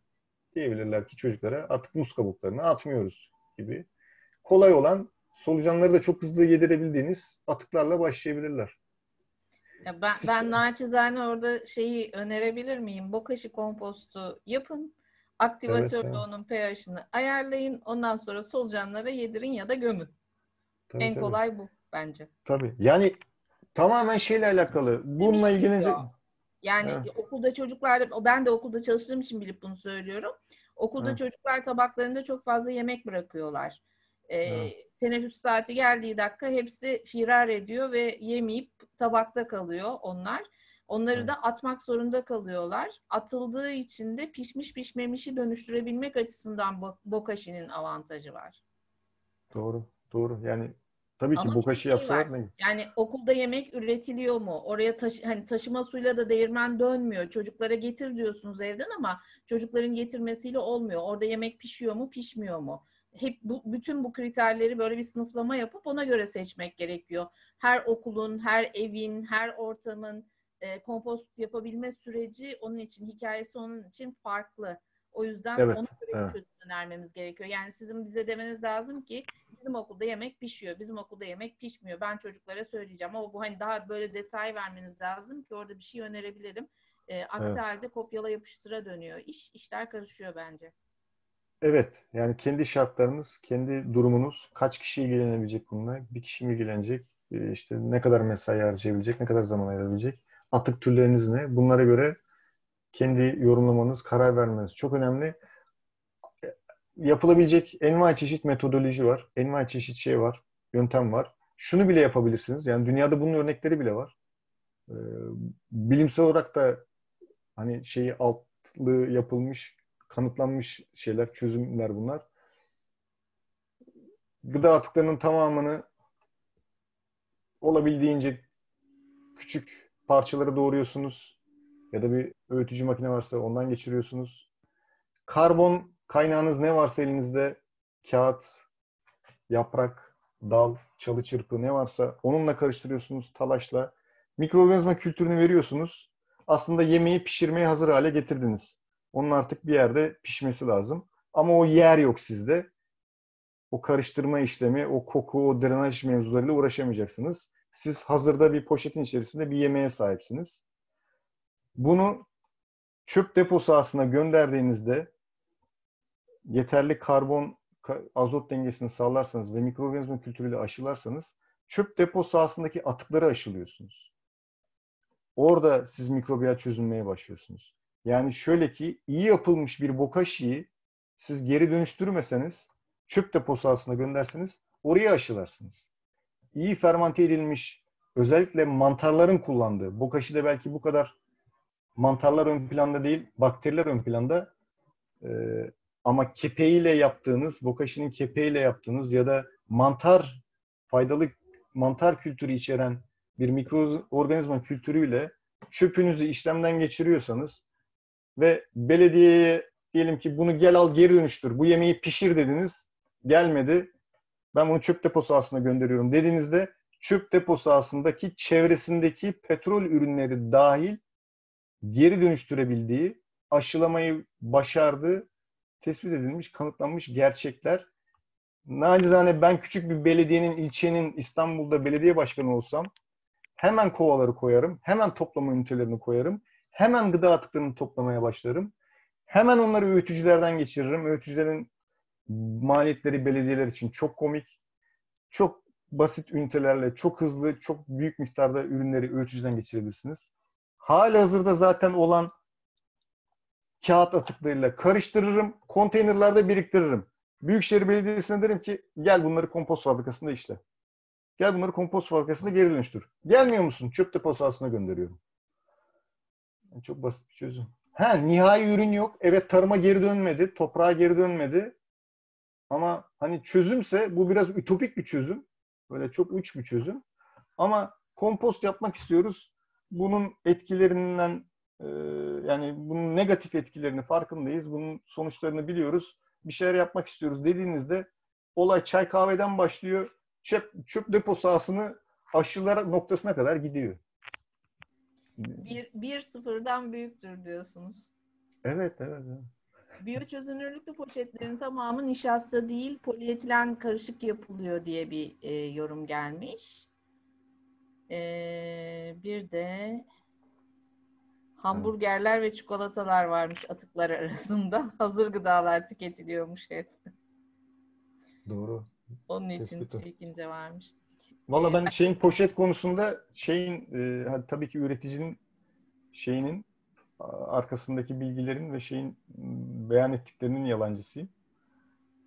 diyebilirler ki çocuklara artık muz kabuklarını atmıyoruz gibi. Kolay olan, solucanları da çok hızlı yedirebildiğiniz atıklarla başlayabilirler. Ya ben, ben naçizane orada şeyi önerebilir miyim? Bokashi kompostu yapın. Aktivatörle evet, onun pH'ını ayarlayın. Ondan sonra solucanlara yedirin ya da gömün. Tabii, en tabii. kolay bu bence. Tabii. Yani tamamen şeyle alakalı. Bununla ilgilenecek. Yani evet. okulda çocuklar, ben de okulda çalıştığım için bilip bunu söylüyorum. Okulda evet. çocuklar tabaklarında çok fazla yemek bırakıyorlar. Ee, evet. Teneffüs saati geldiği dakika hepsi firar ediyor ve yemeyip tabakta kalıyor onlar. Onları da atmak zorunda kalıyorlar. Atıldığı için de pişmiş pişmemişi dönüştürebilmek açısından bokashi'nin avantajı var. Doğru, doğru. Yani tabii ki bokashi şey yapsalar ne? Yani okulda yemek üretiliyor mu? Oraya taşı, hani taşıma suyla da değirmen dönmüyor. Çocuklara getir diyorsunuz evden ama çocukların getirmesiyle olmuyor. Orada yemek pişiyor mu, pişmiyor mu? Hep bu, bütün bu kriterleri böyle bir sınıflama yapıp ona göre seçmek gerekiyor. Her okulun, her evin, her ortamın e, kompost yapabilme süreci onun için, hikayesi onun için farklı. O yüzden evet, ona göre evet. bir çözüm önermemiz gerekiyor. Yani sizin bize demeniz lazım ki bizim okulda yemek pişiyor, bizim okulda yemek pişmiyor. Ben çocuklara söyleyeceğim ama bu hani daha böyle detay vermeniz lazım ki orada bir şey önerebilirim. E, aksi evet. halde kopyala yapıştıra dönüyor. İş, işler karışıyor bence. Evet, yani kendi şartlarınız, kendi durumunuz, kaç kişi ilgilenebilecek bununla, bir kişi mi ilgilenecek, işte ne kadar mesai harcayabilecek, ne kadar zaman ayırabilecek, atık türleriniz ne, bunlara göre kendi yorumlamanız, karar vermeniz çok önemli. Yapılabilecek envai çeşit metodoloji var, envai çeşit şey var, yöntem var. Şunu bile yapabilirsiniz, yani dünyada bunun örnekleri bile var. Bilimsel olarak da hani şeyi altlı yapılmış, kanıtlanmış şeyler, çözümler bunlar. Gıda atıklarının tamamını olabildiğince küçük parçalara doğruyorsunuz. Ya da bir öğütücü makine varsa ondan geçiriyorsunuz. Karbon kaynağınız ne varsa elinizde, kağıt, yaprak, dal, çalı çırpı ne varsa onunla karıştırıyorsunuz talaşla. Mikroorganizma kültürünü veriyorsunuz. Aslında yemeği pişirmeye hazır hale getirdiniz. Onun artık bir yerde pişmesi lazım. Ama o yer yok sizde. O karıştırma işlemi, o koku, o drenaj mevzularıyla uğraşamayacaksınız. Siz hazırda bir poşetin içerisinde bir yemeğe sahipsiniz. Bunu çöp depo sahasına gönderdiğinizde yeterli karbon, azot dengesini sağlarsanız ve mikroorganizma kültürüyle aşılarsanız çöp depo sahasındaki atıkları aşılıyorsunuz. Orada siz mikrobiyal çözünmeye başlıyorsunuz. Yani şöyle ki, iyi yapılmış bir bokashi'yi siz geri dönüştürmeseniz, çöp depo sahasına gönderseniz oraya aşılarsınız. İyi fermante edilmiş, özellikle mantarların kullandığı, bokashi'de belki bu kadar mantarlar ön planda değil, bakteriler ön planda. Ee, ama kepeğiyle yaptığınız, bokashi'nin kepeğiyle yaptığınız ya da mantar, faydalı mantar kültürü içeren bir mikroorganizma kültürüyle çöpünüzü işlemden geçiriyorsanız ve belediyeye diyelim ki bunu gel al geri dönüştür, bu yemeği pişir dediniz, gelmedi, ben bunu çöp depo sahasına gönderiyorum dediğinizde çöp depo sahasındaki çevresindeki petrol ürünleri dahil geri dönüştürebildiği, aşılamayı başardığı tespit edilmiş, kanıtlanmış gerçekler. Nacizane ben küçük bir belediyenin, ilçenin, İstanbul'da belediye başkanı olsam hemen kovaları koyarım, hemen toplama ünitelerini koyarım, hemen gıda atıklarını toplamaya başlarım, hemen onları öğütücülerden geçiririm. Öğütücülerin maliyetleri belediyeler için çok komik, çok basit ünitelerle çok hızlı, çok büyük miktarda ürünleri öğütücüden geçirebilirsiniz. Halihazırda zaten olan kağıt atıklarıyla karıştırırım, konteynerlarda biriktiririm. Büyükşehir Belediyesi'ne derim ki gel bunları kompost fabrikasında işle. Gel bunları kompost fabrikasında geri dönüştür. Gelmiyor musun? Çöp depo sahasına gönderiyorum. Çok basit bir çözüm. Ha, nihai ürün yok. Evet, tarıma geri dönmedi, toprağa geri dönmedi. Ama hani çözümse bu biraz ütopik bir çözüm. Böyle çok uç bir çözüm. Ama kompost yapmak istiyoruz. Bunun etkilerinden e, yani bunun negatif etkilerini farkındayız. Bunun sonuçlarını biliyoruz. Bir şeyler yapmak istiyoruz dediğinizde olay çay kahveden başlıyor. Çöp, çöp depo sahasını aşılara noktasına kadar gidiyor. Bir, bir sıfırdan büyüktür diyorsunuz. Evet, evet. evet. Biyoçözünürlüklü poşetlerin tamamı nişasta değil, polietilen karışık yapılıyor diye bir e, yorum gelmiş. E, bir de hamburgerler evet. ve çikolatalar varmış atıklar arasında. Hazır gıdalar tüketiliyormuş hep. Doğru. Onun için çekince varmış. Valla ben şeyin poşet konusunda şeyin e, tabii ki üreticinin şeyinin arkasındaki bilgilerin ve şeyin beyan ettiklerinin yalancısıyım.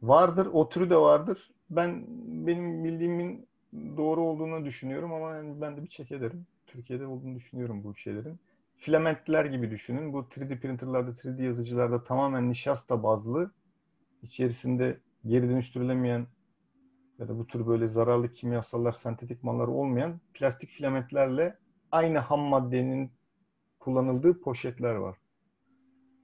Vardır, o türü de vardır. Ben benim bildiğimin doğru olduğunu düşünüyorum ama yani ben de bir check ederim. Türkiye'de olduğunu düşünüyorum bu şeylerin. Filamentler gibi düşünün. Bu üç D printerlarda, üç D yazıcılarda tamamen nişasta bazlı, içerisinde geri dönüştürülemeyen ya da bu tür böyle zararlı kimyasallar, sentetik mallar olmayan plastik filamentlerle aynı ham maddenin kullanıldığı poşetler var.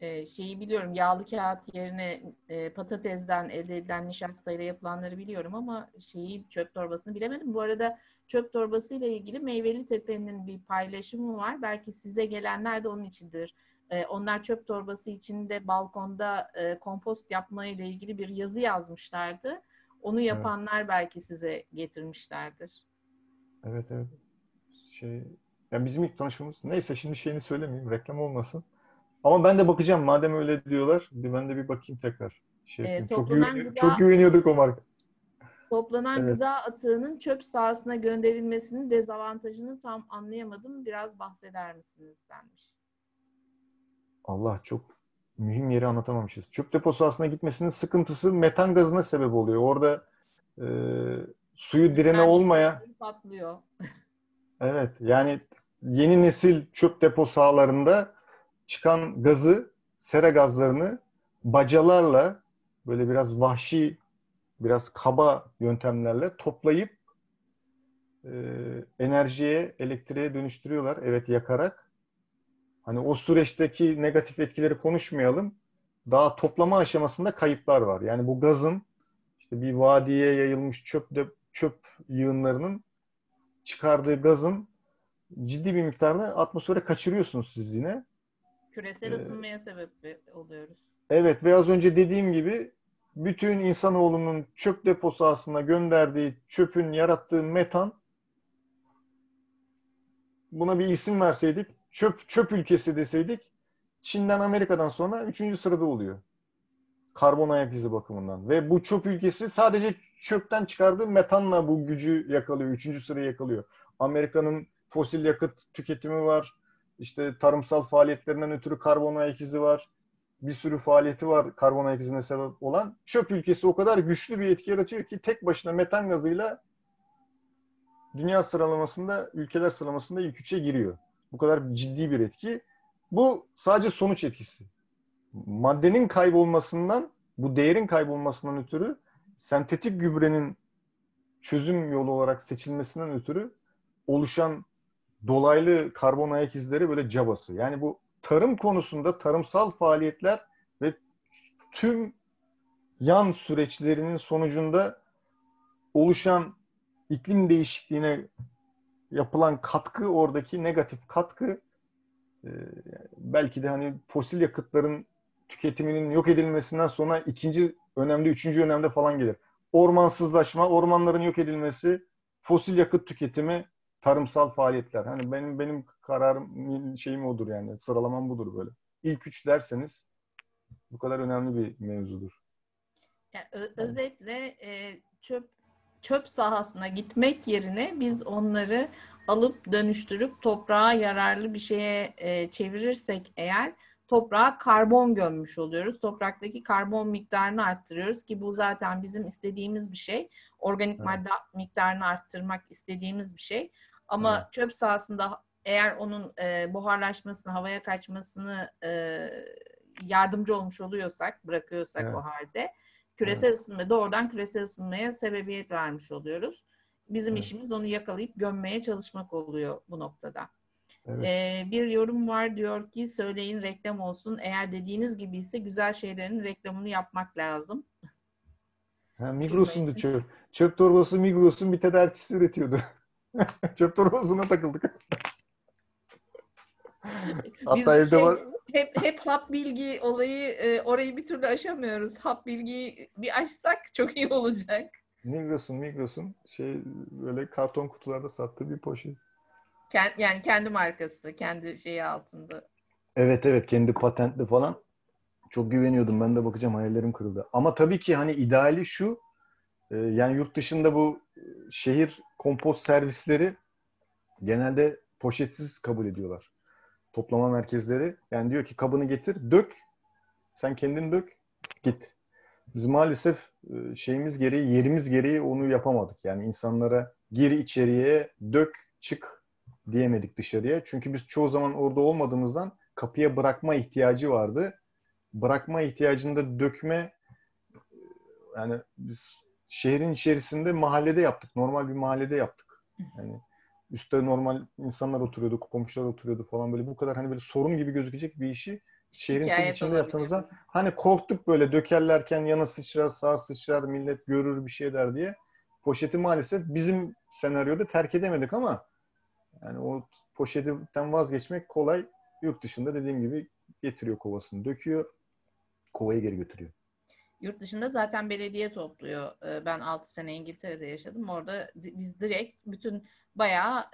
Ee, şeyi biliyorum, yağlı kağıt yerine e, patatesden elde edilen nişastayla yapılanları biliyorum ama şeyi, çöp torbasını bilemedim. Bu arada çöp torbasıyla ilgili Meyveli Tepe'nin bir paylaşımı var. Belki size gelenler de onun içindir. E, onlar çöp torbası içinde balkonda e, kompost yapmayla ilgili bir yazı yazmışlardı. Onu yapanlar evet. belki size getirmişlerdir. Evet, evet. Şey... Yani bizim ilk tanışmamız. Neyse, şimdi şeyini söylemeyeyim. Reklam olmasın. Ama ben de bakacağım. Madem öyle diyorlar, ben de bir bakayım tekrar. Şey e, çok, güven, çok güveniyorduk o marka. Toplanan evet. gıda atığının çöp sahasına gönderilmesinin dezavantajını tam anlayamadım. Biraz bahseder misiniz denmiş. Allah, çok mühim yeri anlatamamışız. Çöp depo sahasına gitmesinin sıkıntısı metan gazına sebep oluyor. Orada e, suyu direne yani, olmaya... Patlıyor. Evet, yani yeni nesil çöp depo sahalarında çıkan gazı, sera gazlarını bacalarla böyle biraz vahşi, biraz kaba yöntemlerle toplayıp e, enerjiye, elektriğe dönüştürüyorlar. Evet, yakarak. Hani o süreçteki negatif etkileri konuşmayalım. daha toplama aşamasında kayıplar var. Yani bu gazın işte bir vadiye yayılmış çöp de, çöp yığınlarının çıkardığı gazın ciddi bir miktarını atmosfere kaçırıyorsunuz siz yine. Küresel ee, ısınmaya sebep oluyoruz. Evet ve az önce dediğim gibi bütün insanoğlunun çöp deposu aslında gönderdiği çöpün yarattığı metan, buna bir isim verseydik, çöp çöp ülkesi deseydik, Çin'den, Amerika'dan sonra üçüncü sırada oluyor. Karbon ayak izi bakımından. Ve bu çöp ülkesi sadece çöpten çıkardığı metanla bu gücü yakalıyor. Üçüncü sırayı yakalıyor. Amerika'nın fosil yakıt tüketimi var. İşte tarımsal faaliyetlerinden ötürü karbon ayak izi var. Bir sürü faaliyeti var karbon ayak izine sebep olan. Çöp ülkesi o kadar güçlü bir etki yaratıyor ki tek başına metan gazıyla dünya sıralamasında, ülkeler sıralamasında ilk üçe giriyor. Bu kadar ciddi bir etki. Bu sadece sonuç etkisi. Maddenin kaybolmasından, bu değerin kaybolmasından ötürü, sentetik gübrenin çözüm yolu olarak seçilmesinden ötürü oluşan dolaylı karbon ayak izleri böyle cabası. Yani bu tarım konusunda tarımsal faaliyetler ve tüm yan süreçlerinin sonucunda oluşan iklim değişikliğine yapılan katkı, oradaki negatif katkı, belki de hani fosil yakıtların tüketiminin yok edilmesinden sonra ikinci önemli, üçüncü önemli falan gelir. Ormansızlaşma, ormanların yok edilmesi, fosil yakıt tüketimi, tarımsal faaliyetler. Hani benim benim kararım, şeyim odur yani. Sıralamam budur böyle. İlk üç derseniz bu kadar önemli bir mevzudur. Yani ö- özetle e, çöp çöp sahasına gitmek yerine biz onları alıp dönüştürüp toprağa yararlı bir şeye e, çevirirsek eğer, toprağa karbon gömmüş oluyoruz. Topraktaki karbon miktarını arttırıyoruz ki bu zaten bizim istediğimiz bir şey. Organik evet. madde miktarını arttırmak istediğimiz bir şey. Ama evet. çöp sahasında eğer onun e, buharlaşmasını, havaya kaçmasını e, yardımcı olmuş oluyorsak, bırakıyorsak evet. o halde küresel evet. ısınma, doğrudan küresel ısınmaya sebebiyet vermiş oluyoruz. Bizim evet. işimiz onu yakalayıp gömmeye çalışmak oluyor bu noktada. Evet. Ee, bir yorum var, diyor ki söyleyin reklam olsun. Eğer dediğiniz gibi ise güzel şeylerin reklamını yapmak lazım. Ha, Migros'undu çöp. Çöp torbası Migros'un bir tedarikçisi üretiyordu. Çöp torbasına takıldık. Hatta evde şey, var. Hep, hep hap bilgi olayı, e, orayı bir türlü aşamıyoruz. Hap bilgiyi bir açsak çok iyi olacak. Migros'un Migros'un şey böyle karton kutularda sattığı bir poşet. Yani kendi markası, kendi şeyi altında. Evet evet, kendi patentli falan. Çok güveniyordum. Ben de bakacağım, hayallerim kırıldı. Ama tabii ki hani ideali şu. Yani yurt dışında bu şehir kompost servisleri genelde poşetsiz kabul ediyorlar. Toplama merkezleri. Yani diyor ki kabını getir, dök. Sen kendin dök, git. Biz maalesef şeyimiz gereği, yerimiz gereği onu yapamadık. Yani insanlara gir içeriye, dök, çık diyemedik dışarıya. Çünkü biz çoğu zaman orada olmadığımızdan kapıya bırakma ihtiyacı vardı. Bırakma ihtiyacında dökme, yani biz şehrin içerisinde mahallede yaptık. Normal bir mahallede yaptık. Yani üstte normal insanlar oturuyordu, komşular oturuyordu falan, böyle bu kadar hani böyle sorun gibi gözükecek bir işi şehrin içinde olabilir. Yaptığımızda hani korktuk, böyle dökerlerken yana sıçrar, sağa sıçrar, millet görür bir şey der diye. Poşeti maalesef bizim senaryoda terk edemedik ama yani o poşetten vazgeçmek kolay. Yurt dışında dediğim gibi getiriyor kovasını, döküyor, kovayı geri götürüyor. Yurt dışında zaten belediye topluyor. Ben altı sene İngiltere'de yaşadım. Orada biz direkt bütün bayağı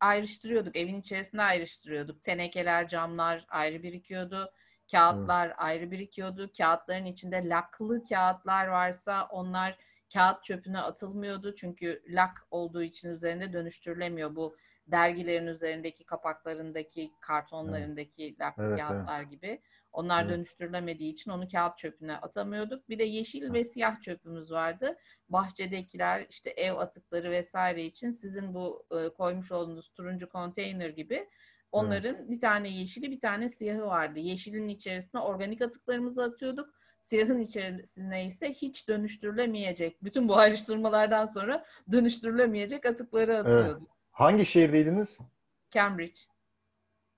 ayrıştırıyorduk. Evin içerisinde ayrıştırıyorduk. Tenekeler, camlar ayrı birikiyordu. Kağıtlar evet. ayrı birikiyordu. Kağıtların içinde laklı kağıtlar varsa onlar kağıt çöpüne atılmıyordu. Çünkü lak olduğu için üzerinde dönüştürülemiyor bu. Dergilerin üzerindeki kapaklarındaki, kartonlarındaki evet. laklı evet, kağıtlar evet. gibi. Onlar evet. dönüştürülemediği için onu kağıt çöpüne atamıyorduk. Bir de yeşil evet. ve siyah çöpümüz vardı. Bahçedekiler, işte ev atıkları vesaire için sizin bu e, koymuş olduğunuz turuncu konteyner gibi onların evet. bir tane yeşili, bir tane siyahı vardı. Yeşilin içerisine organik atıklarımızı atıyorduk. Siyahın içerisine ise hiç dönüştürülemeyecek, bütün bu ayrıştırmalardan sonra dönüştürülemeyecek atıkları atıyorduk. Evet. Hangi şehirdeydiniz? Cambridge.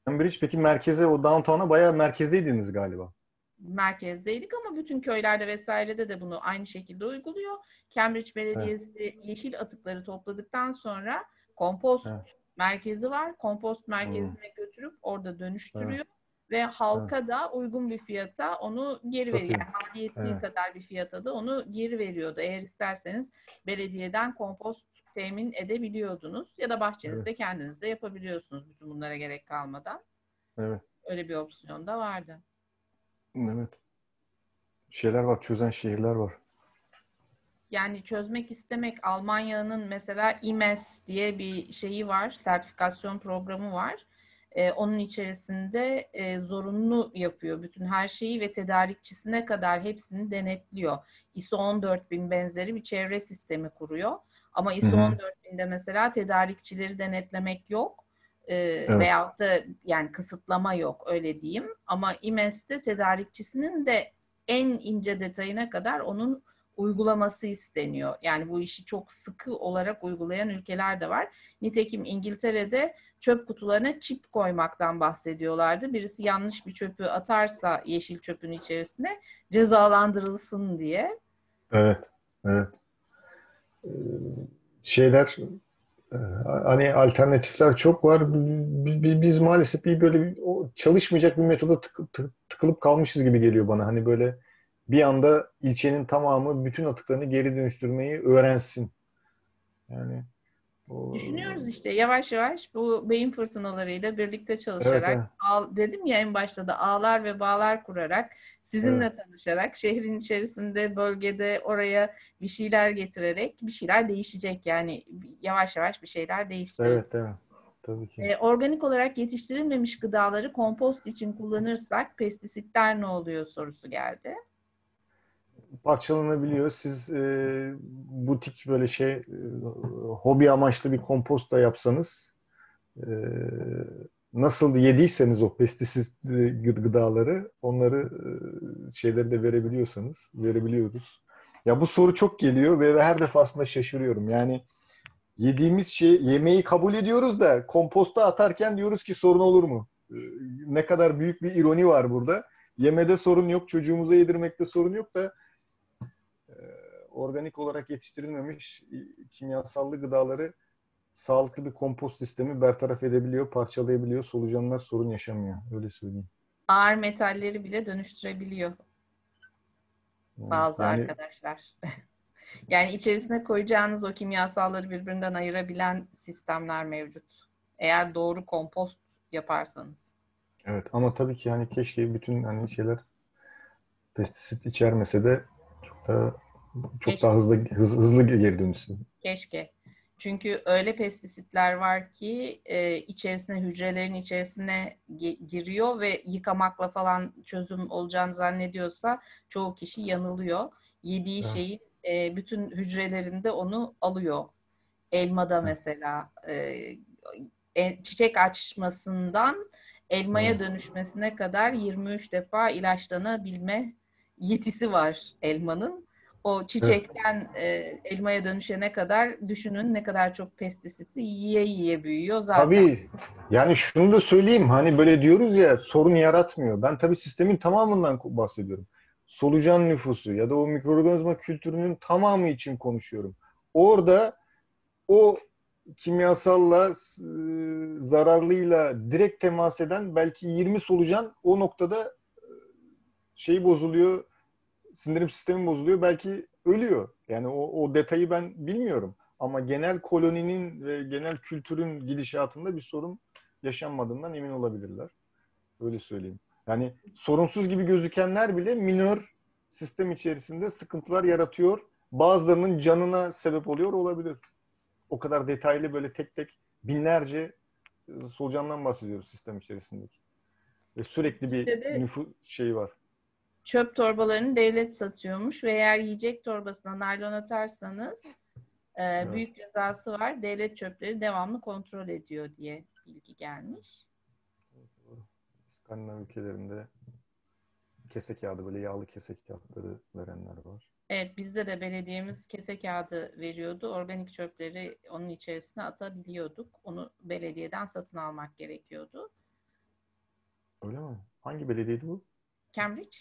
Cambridge. Peki merkeze, o downtown'a bayağı merkezdeydiniz galiba. merkezdeydik ama bütün köylerde vesairede de bunu aynı şekilde uyguluyor. Cambridge Belediyesi evet. yeşil atıkları topladıktan sonra kompost evet. merkezi var. Kompost merkezine hmm. götürüp orada dönüştürüyor evet. ve halka evet. da uygun bir fiyata onu geri satayım. veriyor. Yani maliyetli evet. kadar bir fiyata da onu geri veriyordu. Eğer isterseniz belediyeden kompost temin edebiliyordunuz ya da bahçenizde evet. kendiniz de yapabiliyorsunuz bütün bunlara gerek kalmadan. Evet. Öyle bir opsiyon da vardı. Evet. Şeyler var, çözen şehirler var. Yani çözmek istemek. Almanya'nın mesela I M E S diye bir şeyi var, sertifikasyon programı var. Ee, onun içerisinde e, zorunlu yapıyor bütün her şeyi ve tedarikçisine kadar hepsini denetliyor. I S O on dört bin benzeri bir çevre sistemi kuruyor. Ama I S O on dört binde mesela tedarikçileri denetlemek yok. Evet. Veyahut da yani kısıtlama yok öyle diyeyim. Ama I M E S'te tedarikçisinin de en ince detayına kadar onun uygulaması isteniyor. Yani bu işi çok sıkı olarak uygulayan ülkeler de var. Nitekim İngiltere'de çöp kutularına çip koymaktan bahsediyorlardı. Birisi yanlış bir çöpü atarsa yeşil çöpün içerisine cezalandırılsın diye. Evet, evet. Şeyler... Hani alternatifler çok var. Biz maalesef bir böyle çalışmayacak bir metoda tıkılıp kalmışız gibi geliyor bana. Hani böyle bir anda ilçenin tamamı bütün atıklarını geri dönüştürmeyi öğrensin. Yani o... Düşünüyoruz işte yavaş yavaş bu beyin fırtınalarıyla birlikte çalışarak evet, evet. Ağ, dedim ya en başta da ağlar ve bağlar kurarak sizinle evet. tanışarak şehrin içerisinde bölgede oraya bir şeyler getirerek bir şeyler değişecek yani yavaş yavaş bir şeyler değişecek. Evet evet. Tabii ki. Ee, organik olarak yetiştirilmemiş gıdaları kompost için kullanırsak pestisitler ne oluyor sorusu geldi. Parçalanabiliyor. Siz e, butik böyle şey e, hobi amaçlı bir kompost da yapsanız e, nasıl yediyseniz o pestisit gıdaları onları e, şeyleri de verebiliyorsanız verebiliyoruz. Ya bu soru çok geliyor ve her defasında şaşırıyorum. Yani yediğimiz şey yemeği kabul ediyoruz da komposta atarken diyoruz ki sorun olur mu? E, ne kadar büyük bir ironi var burada. Yemede sorun yok, çocuğumuza yedirmekte sorun yok da organik olarak yetiştirilmemiş kimyasallı gıdaları sağlıklı bir kompost sistemi bertaraf edebiliyor, parçalayabiliyor. Solucanlar sorun yaşamıyor. Öyle söyleyeyim. Ağır metalleri bile dönüştürebiliyor. Yani, bazı yani... arkadaşlar. Yani içerisine koyacağınız o kimyasalları birbirinden ayırabilen sistemler mevcut. Eğer doğru kompost yaparsanız. Evet ama tabii ki yani keşke bütün hani şeyler pestisit içermese de çok daha çok keşke. daha hızlı hız, hızlı geri dönüşsün. Keşke. Çünkü öyle pestisitler var ki e, içerisine hücrelerin içerisine giriyor ve yıkamakla falan çözüm olacağını zannediyorsa çoğu kişi yanılıyor. Yediği evet. şeyi e, bütün hücrelerinde onu alıyor. Elmada mesela e, çiçek açmasından elmaya dönüşmesine kadar yirmi üç defa ilaçlanabilme yetisi var elmanın. O çiçekten evet. e, elmaya dönüşene kadar düşünün ne kadar çok pestisiti yiye yiye büyüyor zaten. Tabii. Yani şunu da söyleyeyim. Hani böyle diyoruz ya sorun yaratmıyor. Ben tabii sistemin tamamından bahsediyorum. Solucan nüfusu ya da o mikroorganizma kültürünün tamamı için konuşuyorum. Orada o kimyasalla, zararlıyla direkt temas eden belki yirmi solucan o noktada şey bozuluyor, sindirim sistemi bozuluyor, belki ölüyor. Yani o, o detayı ben bilmiyorum. Ama genel koloninin ve genel kültürün gidişatında bir sorun yaşanmadığından emin olabilirler. Öyle söyleyeyim. Yani sorunsuz gibi gözükenler bile minör sistem içerisinde sıkıntılar yaratıyor. Bazılarının canına sebep oluyor olabilir. O kadar detaylı böyle tek tek binlerce solucandan bahsediyoruz sistem içerisindeki. Ve sürekli bir işte nüfus şeyi var. Çöp torbalarını devlet satıyormuş ve eğer yiyecek torbasına naylon atarsanız evet. büyük cezası var. Devlet çöpleri devamlı kontrol ediyor diye bilgi gelmiş. İskandinav ülkelerinde kese kağıdı böyle yağlı kese kağıtları verenler var. Evet, bizde de belediyemiz kese kağıdı veriyordu. Organik çöpleri onun içerisine atabiliyorduk. Onu belediyeden satın almak gerekiyordu. Öyle mi? Hangi belediyeydi bu? Cambridge.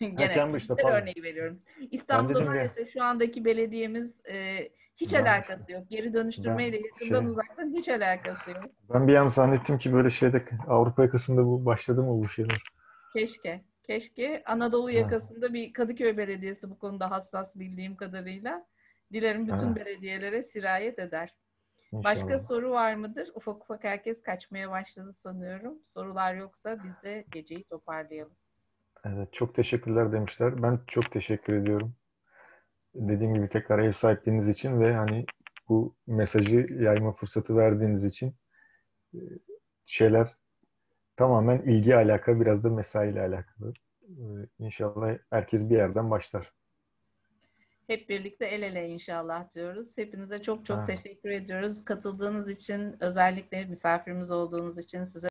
Gene Cambridge'de örneği veriyorum. İstanbul'da maalesef şu andaki belediyemiz e, hiç ben, alakası yok. Geri dönüştürmeyle yakından şey, uzaktan hiç alakası yok. Ben bir an zannettim ki böyle şeyde Avrupa yakasında bu başladı mı bu şeyler? Keşke. Keşke. Anadolu yakasında ha. bir Kadıköy Belediyesi bu konuda hassas bildiğim kadarıyla. Dilerim bütün ha. belediyelere sirayet eder. İnşallah. Başka soru var mıdır? Ufak ufak herkes kaçmaya başladı sanıyorum. Sorular yoksa biz de geceyi toparlayalım. Evet, çok teşekkürler demişler. Ben çok teşekkür ediyorum. Dediğim gibi tekrar ev sahipliğiniz için ve hani bu mesajı yayma fırsatı verdiğiniz için şeyler tamamen ilgi alaka, biraz da mesaiyle alakalı. İnşallah herkes bir yerden başlar. Hep birlikte el ele inşallah diyoruz. Hepinize çok çok ha. teşekkür ediyoruz. Katıldığınız için, özellikle misafirimiz olduğunuz için size